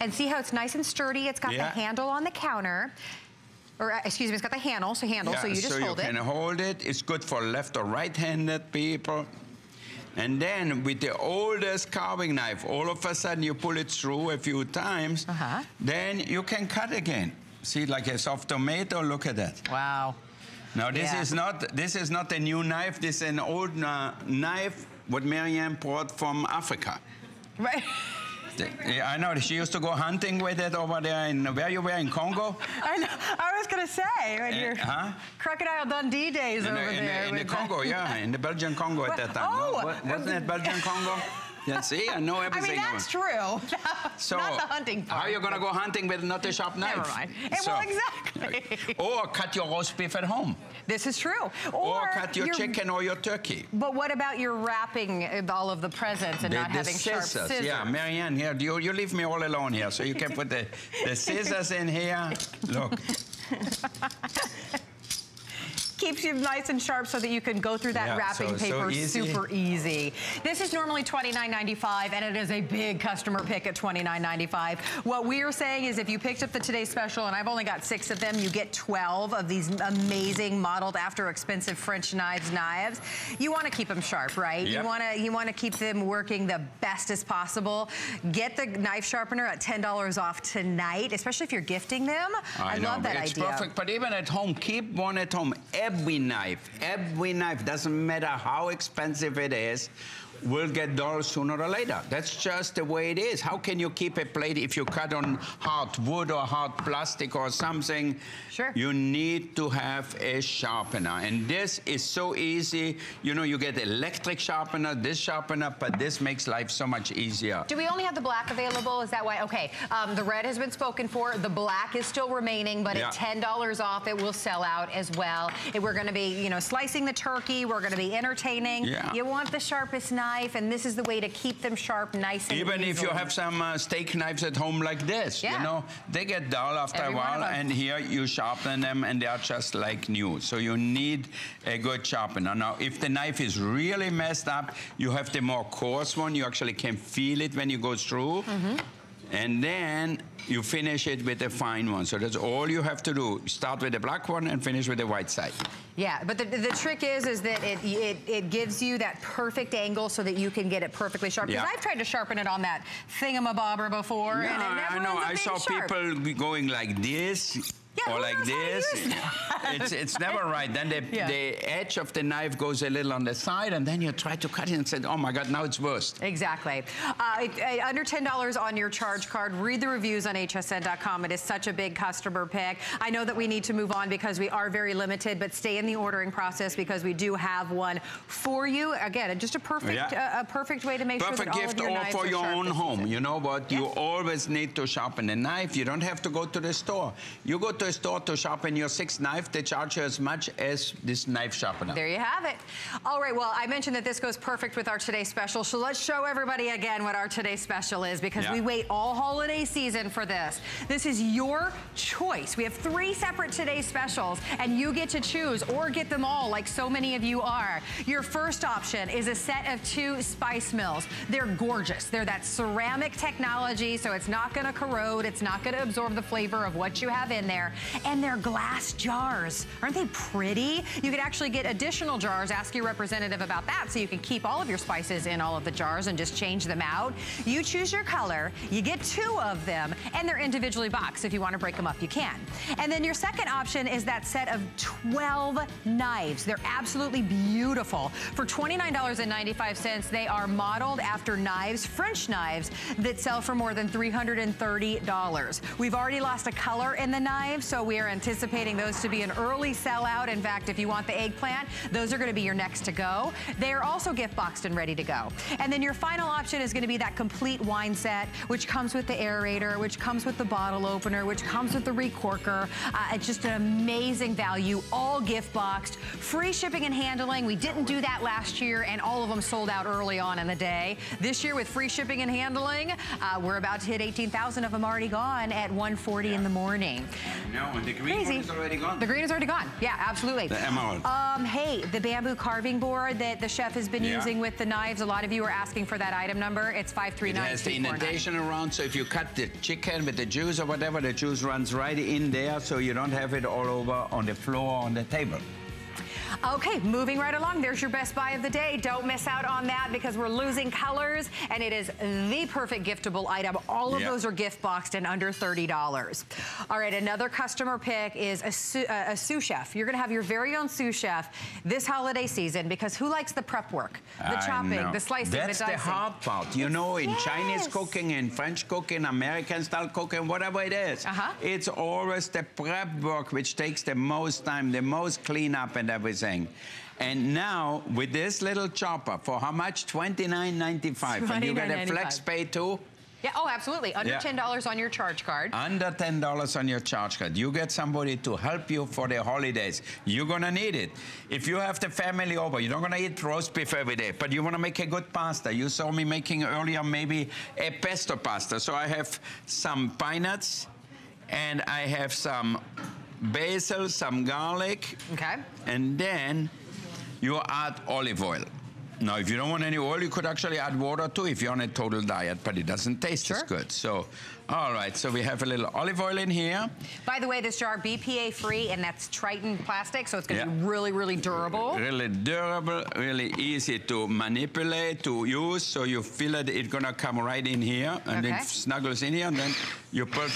And see how it's nice and sturdy. It's got the handle on the counter. Or, excuse me, it's got the handle, so you just hold it. So you can hold it. It's good for left or right-handed people. And then with the oldest carving knife, all of a sudden you pull it through a few times, then you can cut again. See, like a soft tomato, look at that. Wow. Now this is not a new knife, this is an old knife what Marian brought from Africa. Right. I know, she used to go hunting with it over there in, in Congo? I know, I was gonna say, right here. Crocodile Dundee days over there. In the Congo, yeah, in the Belgian Congo at that time. Oh! Wasn't it Belgian Congo? Yeah, see, I know everything. I mean, that's true. So, not the hunting part. How are you gonna go hunting with not a sharp knife? Never mind. Well, exactly. Or cut your roast beef at home. This is true. Or cut your chicken or your turkey. But what about your wrapping all of the presents and not having scissors, sharp scissors? Yeah, Marianne, here, you leave me all alone here, so you can put the scissors in here. Look. Keeps you nice and sharp so that you can go through that wrapping paper super easy. This is normally $29.95 and it is a big customer pick at $29.95. What we are saying is if you picked up the Today Special, and I've only got 6 of them, you get 12 of these amazing modeled after expensive French knives. You want to keep them sharp, right? Yep. You want to keep them working the best as possible. Get the knife sharpener at $10 off tonight, especially if you're gifting them. I love that idea. It's perfect, but even at home, keep one at home. Every knife, doesn't matter how expensive it is, will get dull sooner or later. That's just the way it is. How can you keep a plate if you cut on hard wood or hard plastic or something? Sure. You need to have a sharpener. And this is so easy. You know, you get electric sharpener, this sharpener, but this makes life so much easier. Do we only have the black available? Is that why? Okay, the red has been spoken for. The black is still remaining, but at $10 off, it will sell out as well. We're gonna be, you know, slicing the turkey. We're gonna be entertaining. Yeah. You want the sharpest knife. And this is the way to keep them sharp, nice and easily. Even if you have some steak knives at home like this, you know, they get dull after a while, and here you sharpen them and they are just like new. So you need a good sharpener. Now, if the knife is really messed up, you have the more coarse one. You actually can feel it when you go through. And then you finish it with a fine one. So that's all you have to do. Start with the black one and finish with the white side. Yeah, but the trick is that it gives you that perfect angle so that you can get it perfectly sharp. Because I've tried to sharpen it on that thingamabobber before, and it never ends up being sharp. I saw people going like this. Yeah, or like this, it's never right. Then the edge of the knife goes a little on the side, and then you try to cut it and say, oh my God, now it's worst. Exactly. Under $10 on your charge card. Read the reviews on hsn.com. It is such a big customer pick. I know that we need to move on because we are very limited, but stay in the ordering process because we do have one for you. Again, just a perfect way to make sure that all of your knives are sharp. Perfect gift, or for your own home. You know what? You always need to sharpen a knife. You don't have to go to the store. You go to a store to sharpen your sixth knife, they charge you as much as this knife sharpener. There you have it. All right, well, I mentioned that this goes perfect with our today's special, so let's show everybody again what our today's special is, because we wait all holiday season for this. This is your choice. We have three separate today's specials, and you get to choose or get them all, like so many of you are. Your first option is a set of 2 spice mills. They're gorgeous. They're that ceramic technology, so it's not gonna corrode, it's not gonna absorb the flavor of what you have in there. And they're glass jars. Aren't they pretty? You could actually get additional jars. Ask your representative about that so you can keep all of your spices in all of the jars and just change them out. You choose your color. You get 2 of them, and they're individually boxed. If you want to break them up, you can. And then your second option is that set of 12 knives. They're absolutely beautiful. For $29.95, they are modeled after knives, French knives, that sell for more than $330. We've already lost a color in the knife, so we are anticipating those to be an early sellout. In fact, if you want the eggplant, those are going to be your next to go. They are also gift boxed and ready to go. And then your final option is going to be that complete wine set, which comes with the aerator, which comes with the bottle opener, which comes with the recorker. It's just an amazing value, all gift boxed, free shipping and handling. We didn't do that last year, and all of them sold out early on in the day. This year, with free shipping and handling, we're about to hit 18,000 of them already gone at 1:40 in the morning. No, and the green one is already gone. The green is already gone. Yeah, absolutely. The emerald. Hey, the bamboo carving board that the chef has been using with the knives. A lot of you are asking for that item number. It's 539. It has the indentation around, so if you cut the chicken with the juice or whatever, the juice runs right in there, so you don't have it all over on the floor on the table. Okay, moving right along. There's your best buy of the day. Don't miss out on that because we're losing colors, and it is the perfect giftable item. All of those are gift boxed and under $30. All right, another customer pick is a sous chef. You're going to have your very own sous chef this holiday season, because who likes the prep work? The chopping, the slicing, the dicing. That's the hard part. You know, in Chinese cooking, in French cooking, American-style cooking, whatever it is, it's always the prep work which takes the most time, the most cleanup and everything. And now, with this little chopper, for how much? $29.95. And you get a flex pay too? Yeah, oh, absolutely. Under $10 on your charge card. Under $10 on your charge card. You get somebody to help you for the holidays. You're going to need it. If you have the family over, you're not going to eat roast beef every day, but you want to make a good pasta. You saw me making earlier maybe a pesto pasta. So I have some pine nuts, and I have some basil, some garlic, and then you add olive oil. Now, if you don't want any oil, you could actually add water too if you're on a total diet, but it doesn't taste as good. So, all right, so we have a little olive oil in here. By the way, this jar, BPA free, and that's Triton plastic, so it's gonna be really, really durable. Really durable, really easy to manipulate, to use, so you feel that it's gonna come right in here, and it snuggles in here, and then you put...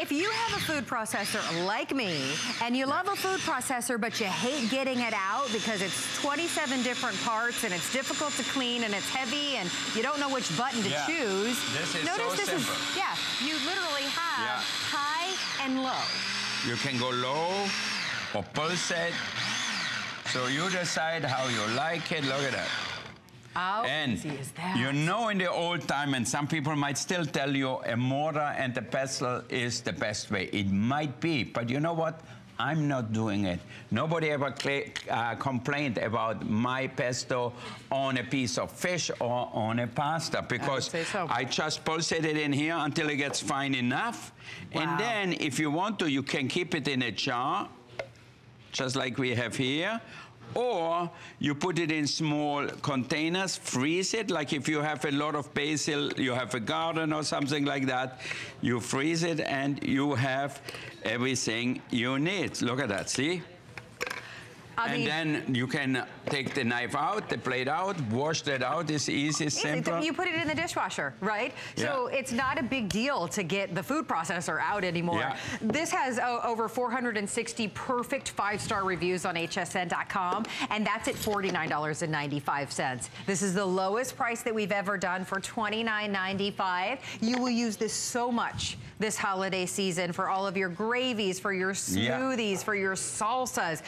If you have a food processor like me, and you love a food processor, but you hate getting it out because it's 27 different parts, and it's difficult to clean, and it's heavy, and you don't know which button to choose. This is Notice this simple. You literally have high and low. You can go low or pulsate. So you decide how you like it. Look at that. How easy is that? You know, in the old time, and some people might still tell you, a mortar and a pestle is the best way. It might be, but you know what? I'm not doing it. Nobody ever complained about my pesto on a piece of fish or on a pasta, because I just pulsate it in here until it gets fine enough. Wow. And then, if you want to, you can keep it in a jar, just like we have here. or you put it in small containers, freeze it, like if you have a lot of basil, you have a garden or something like that, you freeze it and you have everything you need. Look at that, see? I mean, then you can take the knife out, the plate out, wash that out. It's easy, simple. You put it in the dishwasher, right? Yeah. So it's not a big deal to get the food processor out anymore. Yeah. This has over 460 perfect 5-star reviews on hsn.com, and that's at $49.95. This is the lowest price that we've ever done for $29.95. You will use this so much this holiday season for all of your gravies, for your smoothies, for your salsas.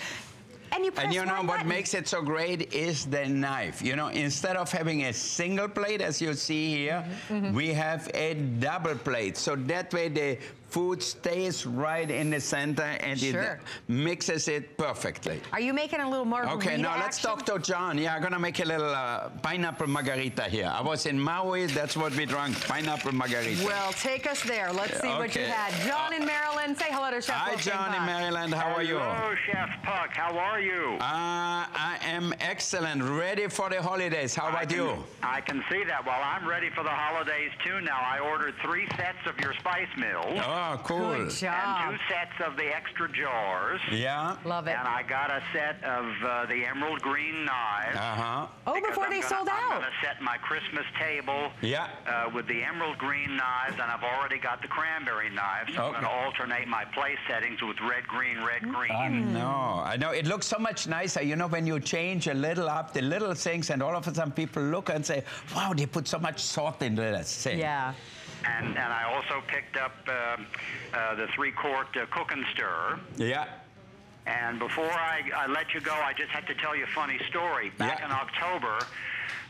And you know what makes it so great is the knife. You know, instead of having a single plate, as you see here, we have a double plate. So that way the food stays right in the center and it mixes it perfectly. Are you making a little margarita action? Okay, now let's talk to John. Yeah, I'm gonna make a little pineapple margarita here. I was in Maui, that's what we drank, pineapple margarita. Well, take us there. Let's see what you had. John in Maryland, say hello to Chef Puck. Hi, John in Maryland, how are you? Hello, Chef Puck, how are you? I am excellent, ready for the holidays. How about you? I can see that. Well, I'm ready for the holidays too now. I ordered 3 sets of your spice mills. Oh, cool. Good job. And 2 sets of the extra jars. Yeah. Love it. And I got a set of the emerald green knives. Uh-huh. Oh, before they sold out. I'm going to set my Christmas table with the emerald green knives, and I've already got the cranberry knives. So I'm going to alternate my place settings with red, green, red, green. I know. It looks so much nicer. You know, when you change a little up the little things, and all of a sudden people look and say, wow, they put so much salt into that thing. Yeah. And I also picked up the 3-quart cook and stir. Yeah. And before I let you go, I just had to tell you a funny story. Back in October,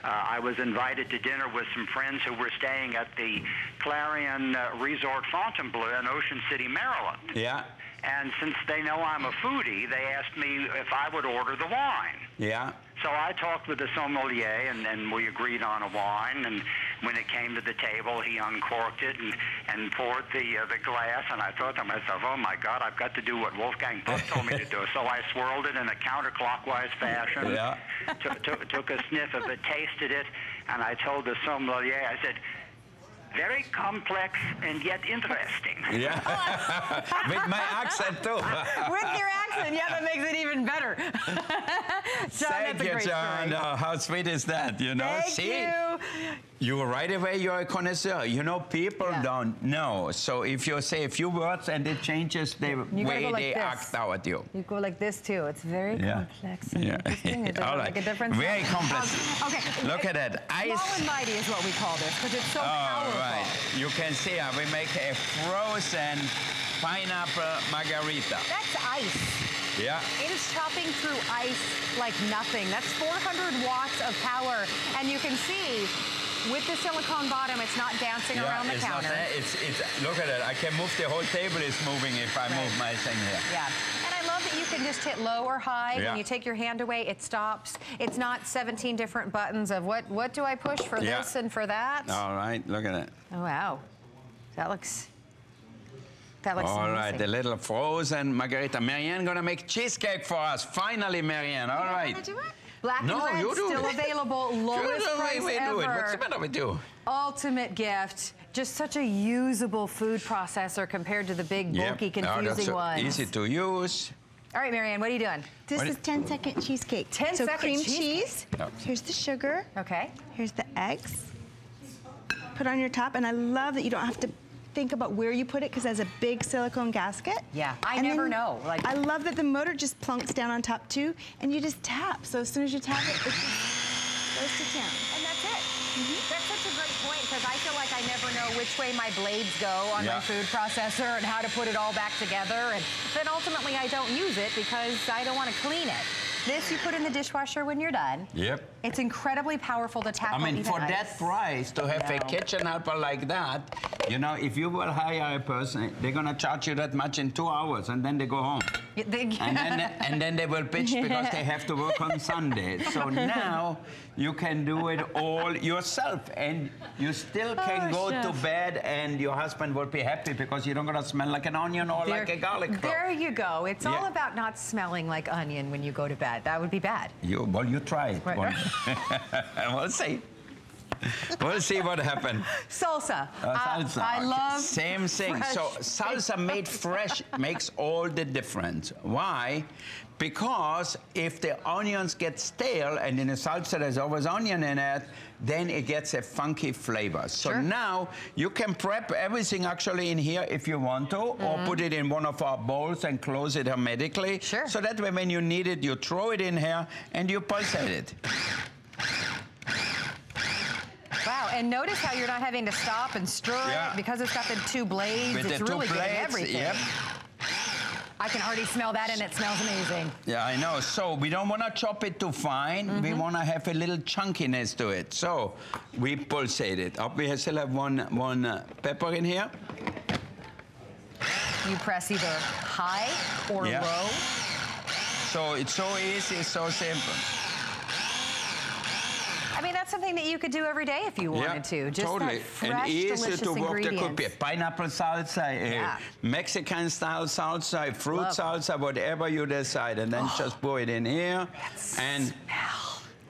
I was invited to dinner with some friends who were staying at the Clarion Resort Fontainebleau in Ocean City, Maryland. Yeah. And since they know I'm a foodie, they asked me if I would order the wine. Yeah. So I talked with the sommelier, and we agreed on a wine, and when it came to the table, he uncorked it and poured the glass, and I thought to myself, oh my God, I've got to do what Wolfgang Puck told me to do. So I swirled it in a counterclockwise fashion, took a sniff of it, tasted it, and I told the sommelier, I said, very complex and yet interesting. Yeah. With my accent, too. With your accent, yeah, that makes it even better. John, thank you, John. Oh, how sweet is that, you know? Thank you. Right away, you're a connoisseur. You know, people don't know. So if you say a few words and it changes the way they act toward you. You go like this, too. It's very complex and interesting. It doesn't make a difference. Very complex. Okay. Look at that. Small and mighty is what we call this, because it's so powerful. Right. You can see we make a frozen pineapple margarita. That's ice. Yeah. It is chopping through ice like nothing. That's 400 watts of power. And you can see with the silicone bottom, it's not dancing around the counter. It's look at it. I can move the whole table. It's moving if I move my thing here. Yeah. And I love that you can just hit low or high. When you take your hand away, it stops. It's not 17 different buttons of what do I push for this and for that. All right. Look at it. Oh, wow. That looks... All right, the little frozen margarita. Marianne gonna make cheesecake for us. Finally, Marianne. All right. Wanna do it? Black and red still available. Lowest price ever. What's the matter with you? Ultimate gift. Just such a usable food processor compared to the big bulky confusing ones. Easy to use. All right, Marianne, what are you doing? This is 10-second cheesecake. 10-second so cream cheese. Here's the sugar. Okay. Here's the eggs. Put on your top, and I love that you don't have to think about where you put it, because it has a big silicone gasket. Yeah, I never know. Like, I love that the motor just plunks down on top too, and you just tap. So as soon as you tap it, it just goes to town. And that's it. That's such a great point, because I feel like I never know which way my blades go on my food processor and how to put it all back together. And then ultimately I don't use it because I don't want to clean it. This you put in the dishwasher when you're done. Yep. It's incredibly powerful to tackle. I mean, for that price, to have a kitchen helper like that, you know, if you will hire a person, they're going to charge you that much in 2 hours, and then they go home. And then they will bitch because they have to work on Sunday. So now you can do it all yourself, and you still can go to bed, and your husband will be happy because you don't going to smell like an onion or like a garlic clove. There you go. It's all about not smelling like onion when you go to bed. That would be bad. Well, you try it. Right. We'll see. We'll see what happened. Salsa. Salsa. I love same thing. So salsa made fresh makes all the difference. Why? Because if the onions get stale, and in a salsa there's always onion in it, then it gets a funky flavor. So now you can prep everything actually in here if you want to, or put it in one of our bowls and close it hermetically. So that way when you need it, you throw it in here and you pulsate it. Wow, and notice how you're not having to stop and stir it because it's got the two blades. It's really good, everything. Yep. I can already smell that, and it smells amazing. Yeah, I know. So we don't want to chop it too fine. We want to have a little chunkiness to it. So we pulsate it up. We still have one pepper in here. You press either high or low. So it's so easy, it's so simple. I mean, that's something that you could do every day if you wanted to. Just that fresh, and easy to work. There could be a pineapple salsa, a Mexican-style salsa, a fruit salsa, whatever you decide. And then just pour it in here. And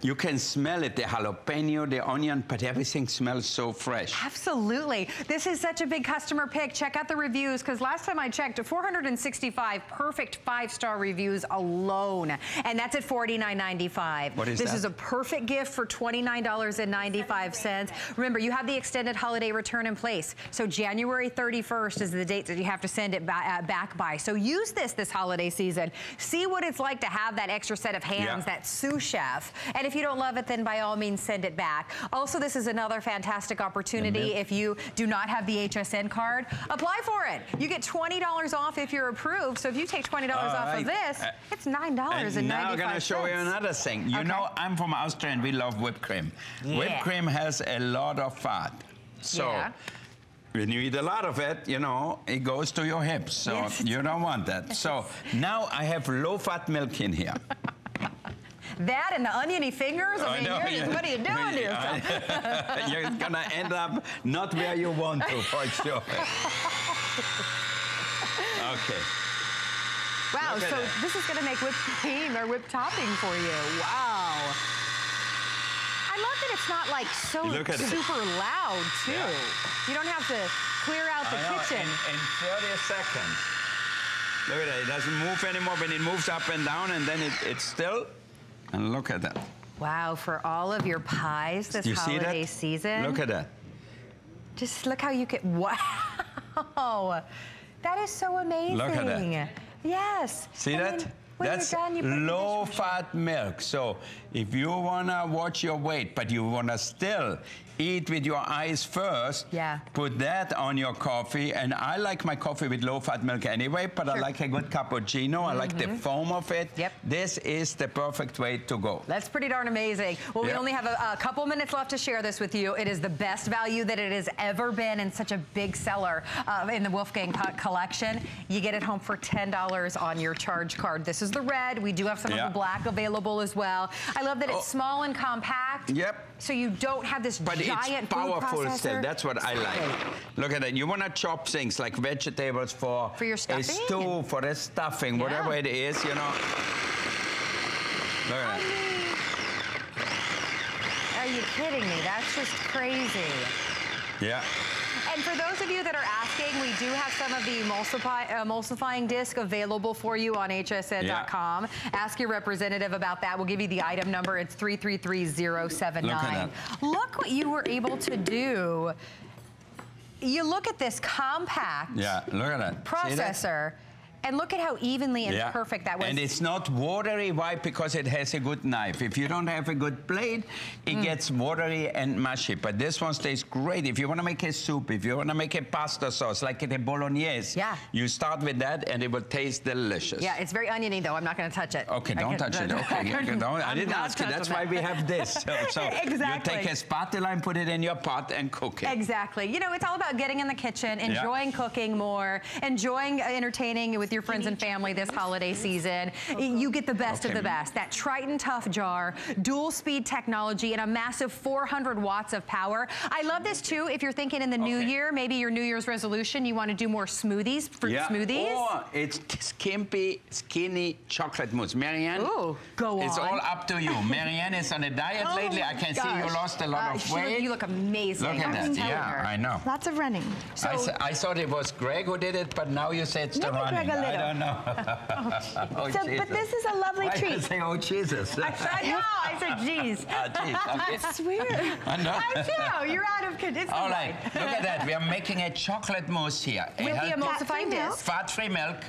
you can smell it, the jalapeno, the onion, but everything smells so fresh. Absolutely. This is such a big customer pick. Check out the reviews, because last time I checked, 465 perfect 5-star reviews alone. And that's at $49.95. What is that? This is a perfect gift for $29.95. Remember, you have the extended holiday return in place. So January 31st is the date that you have to send it back by. So use this holiday season. See what it's like to have that extra set of hands, that sous chef. And if you don't love it, then by all means send it back. Also, this is another fantastic opportunity. If you do not have the HSN card, apply for it. You get $20 off if you're approved. So if you take $20 off of this, it's $9.95. Now I'm going to show you another thing. You know, I'm from Austria, and we love whipped cream. Whipped cream has a lot of fat. So when you eat a lot of it, you know, it goes to your hips. So you don't want that. So now I have low-fat milk in here. That and the oniony fingers, I mean, what are you doing to yourself? You're going to end up not where you want to, for sure. Okay. Wow, so this is going to make whipped cream or whipped topping for you. Wow. I love that it's not, like, so super loud, too. Yeah. You don't have to clear out the kitchen. In 30 seconds. Look at that. It doesn't move anymore. When it moves up and down, and then it's still... And look at that. Wow, for all of your pies this holiday season. Look at that. Just look how you can, wow. That is so amazing. Look at that. Yes. See that? That's low-fat milk. So if you want to watch your weight, but you want to still eat with your eyes first, put that on your coffee. And I like my coffee with low-fat milk anyway, but I like a good cappuccino. I like the foam of it. This is the perfect way to go. That's pretty darn amazing. Well, we only have a couple minutes left to share this with you. It is the best value that it has ever been, and such a big seller in the Wolfgang Puck collection. You get it home for $10 on your charge card. This is the red. We do have some of the black available as well. I love that it's small and compact. So you don't have this giant powerful still. That's what I like. Look at that. You want to chop things like vegetables for your stuffing, a stew, for the stuffing, whatever it is, you know. Look at that. Are you kidding me? That's just crazy. Yeah. And for those of you that are asking, we do have some of the emulsifying disc available for you on hsn.com. Ask your representative about that. We'll give you the item number. It's 333079. Look what you were able to do. You look at this compact processor. And look at how evenly and perfect that was. And it's not watery. Why? Because it has a good knife. If you don't have a good blade, it gets watery and mushy. But this one stays great. If you want to make a soup, if you want to make a pasta sauce, like a bolognese, you start with that and it will taste delicious. Yeah, it's very oniony though. I'm not going to touch it. Okay, don't touch it. Okay, I didn't ask you. That's why we have this. So exactly. You take a spatula and put it in your pot and cook it. Exactly. You know, it's all about getting in the kitchen, enjoying cooking more, enjoying entertaining with your friends and family this holiday season. You get the best of the best. That Triton Tough Jar, dual speed technology, and a massive 400 watts of power. I love this too if you're thinking in the new year, maybe your New Year's resolution, you want to do more smoothies, fruit smoothies. Or it's skimpy, skinny chocolate mousse. Marianne, go on. It's all up to you. Marianne is on a diet lately. I can see you lost a lot of weight. You look amazing. Look at that. Yeah, I know. Lots of running. So I thought it was Greg who did it, but now you say it's the running. I don't know. But this is a lovely treat. I say, oh, Jesus. I said, no, I said, geez. It's weird. I know. I know. You're out of condition. All right. Look at that. We are making a chocolate mousse here. With the emulsifying disc. Fat-free milk.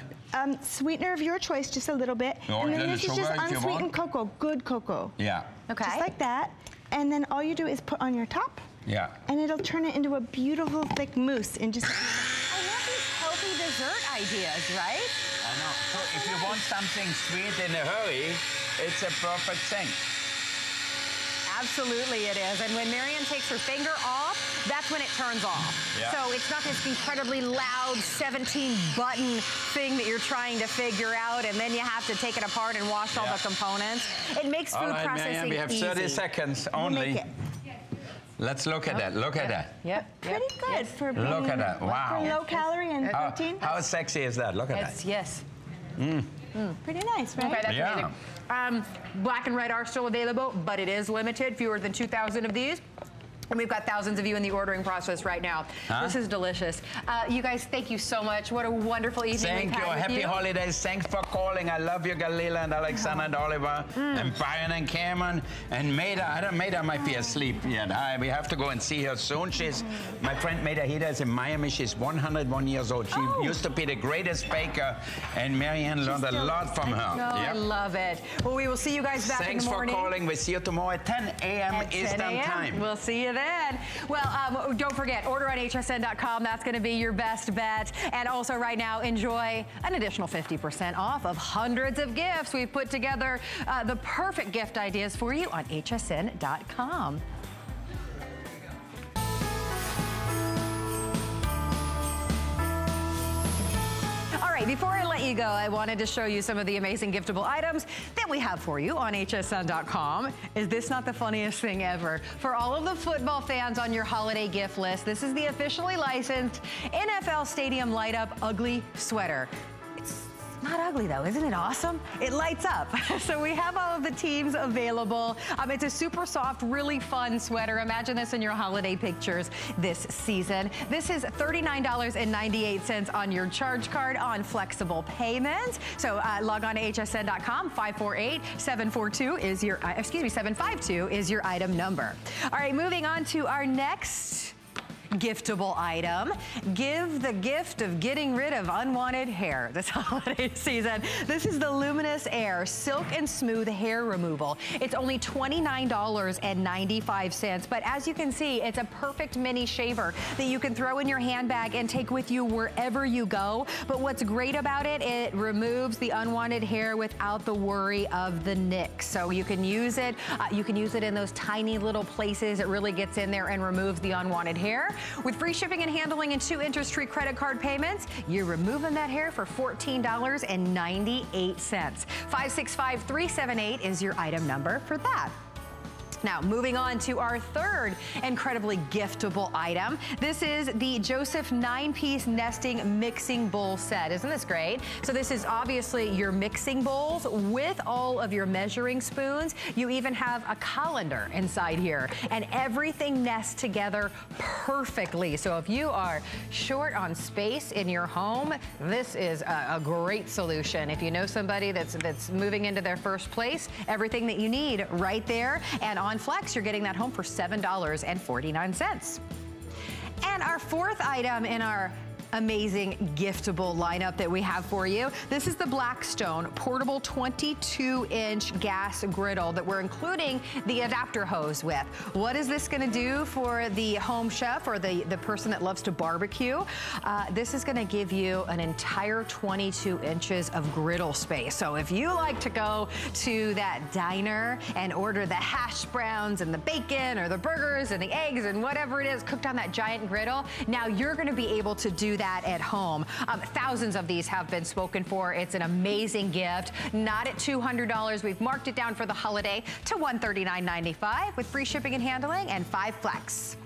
Sweetener of your choice, just a little bit. And then this is just unsweetened cocoa. Good cocoa. Yeah. Okay. Just like that. And then all you do is put on your top. Yeah. And it'll turn it into a beautiful thick mousse and just... I love these healthy dessert ideas, right? I know. So if you want something sweet in a hurry, it's a perfect thing. Absolutely it is. And when Marian takes her finger off, that's when it turns off. Yeah. So it's not this incredibly loud 17-button thing that you're trying to figure out, and then you have to take it apart and wash all the components. It makes food processing easy. All right, Marian, we have 30 seconds only. Let's look at that. Look at that. Yep. Pretty good for being low calorie and protein. How sexy is that? Look at that. Yes. Pretty nice, right? Okay, that's amazing. Black and red are still available, but it is limited. Fewer than 2,000 of these. And we've got thousands of you in the ordering process right now. This is delicious. You guys, thank you so much. What a wonderful evening we've had. Happy holidays. Thanks for calling. I love you, Galila and Alexander and Oliver and Brian and Cameron and Maida. I don't, Maida might be asleep yet. We have to go and see her soon. She's, my friend Maida Hida is in Miami. She's 101 years old. She used to be the greatest baker, and Marianne learned a lot from her. Oh, I love it. Well, we will see you guys back in the morning. Thanks for calling. We'll see you tomorrow at 10 a.m. Eastern Time. We'll see you then. Well, don't forget, order on hsn.com. That's going to be your best bet. And also right now, enjoy an additional 50% off of hundreds of gifts. We've put together the perfect gift ideas for you on hsn.com. All right, before I let you go, I wanted to show you some of the amazing giftable items that we have for you on hsn.com. Is this not the funniest thing ever? For all of the football fans on your holiday gift list, this is the officially licensed NFL Stadium Light Up Ugly Sweater. Not ugly though, isn't it awesome? It lights up. So we have all of the teams available. It's a super soft, really fun sweater. Imagine this in your holiday pictures this season. This is $39.98 on your charge card on flexible payments. So log on to hsn.com. 548-742 is your, excuse me, 752 is your item number. All right, moving on to our next giftable item. Give the gift of getting rid of unwanted hair this holiday season. This is the Luminous Air Silk and Smooth Hair Removal. It's only $29.95, but as you can see, it's a perfect mini shaver that you can throw in your handbag and take with you wherever you go. But what's great about it, it removes the unwanted hair without the worry of the nick. So you can use it. You can use it in those tiny little places. It really gets in there and removes the unwanted hair. With free shipping and handling and 2 interest-free credit card payments, you're removing that hair for $14.98. 565-378 is your item number for that. Now, moving on to our third incredibly giftable item. This is the Joseph 9-piece nesting mixing bowl set. Isn't this great? So this is obviously your mixing bowls with all of your measuring spoons. You even have a colander inside here, and everything nests together perfectly. So if you are short on space in your home, this is a great solution. If you know somebody that's moving into their first place, everything that you need right there. And on Flex, you're getting that home for $7.49. And our fourth item in our amazing giftable lineup that we have for you. This is the Blackstone portable 22-inch gas griddle that we're including the adapter hose with. What is this going to do for the home chef or the person that loves to barbecue? This is going to give you an entire 22 inches of griddle space. So if you like to go to that diner and order the hash browns and the bacon or the burgers and the eggs and whatever it is cooked on that giant griddle, now you're going to be able to do that at home. Thousands of these have been spoken for. It's an amazing gift. Not at $200. We've marked it down for the holiday to $139.95 with free shipping and handling and 5 flex.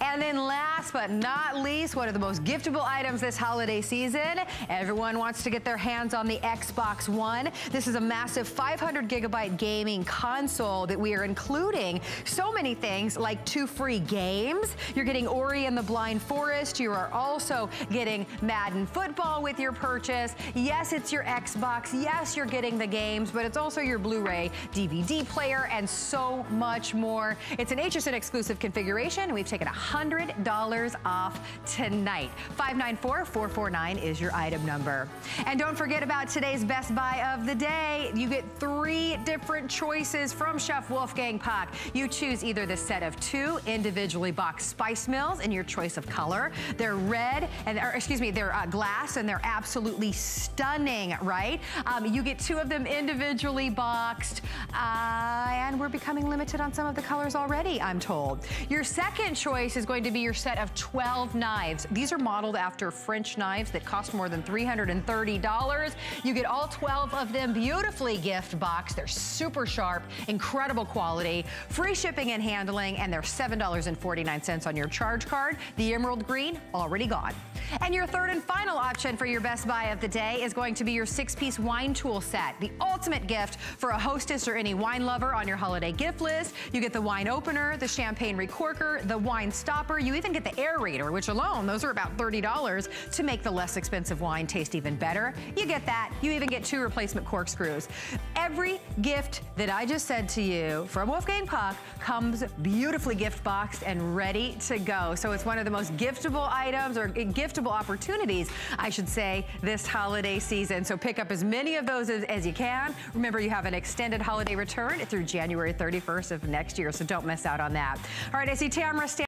And then last but not least, one of the most giftable items this holiday season. Everyone wants to get their hands on the Xbox One. This is a massive 500-gigabyte gaming console that we are including so many things like 2 free games. You're getting Ori and the Blind Forest. You are also getting Madden Football with your purchase. Yes, it's your Xbox. Yes, you're getting the games, but it's also your Blu-ray, DVD player, and so much more. It's an HSN exclusive configuration. We've taken $100 off tonight. 594-449 is your item number. And don't forget about today's Best Buy of the Day. You get 3 different choices from Chef Wolfgang Puck. You choose either the set of 2 individually boxed spice mills in your choice of color. They're red, and they're glass, and they're absolutely stunning, right? You get 2 of them individually boxed, and we're becoming limited on some of the colors already, I'm told. Your second choice is going to be your set of 12 knives. These are modeled after French knives that cost more than $330. You get all 12 of them beautifully gift boxed. They're super sharp, incredible quality, free shipping and handling, and they're $7.49 on your charge card. The emerald green, already gone. And your third and final option for your Best Buy of the Day is going to be your 6-piece wine tool set, the ultimate gift for a hostess or any wine lover on your holiday gift list. You get the wine opener, the champagne recorker, the wine stopper. You even get the aerator, which alone, those are about $30 to make the less expensive wine taste even better. You get that. You even get 2 replacement corkscrews. Every gift that I just said to you from Wolfgang Puck comes beautifully gift boxed and ready to go. So it's one of the most giftable items, or giftable opportunities, I should say, this holiday season. So pick up as many of those as you can. Remember, you have an extended holiday return through January 31st of next year, so don't miss out on that. All right, I see Tamara standing.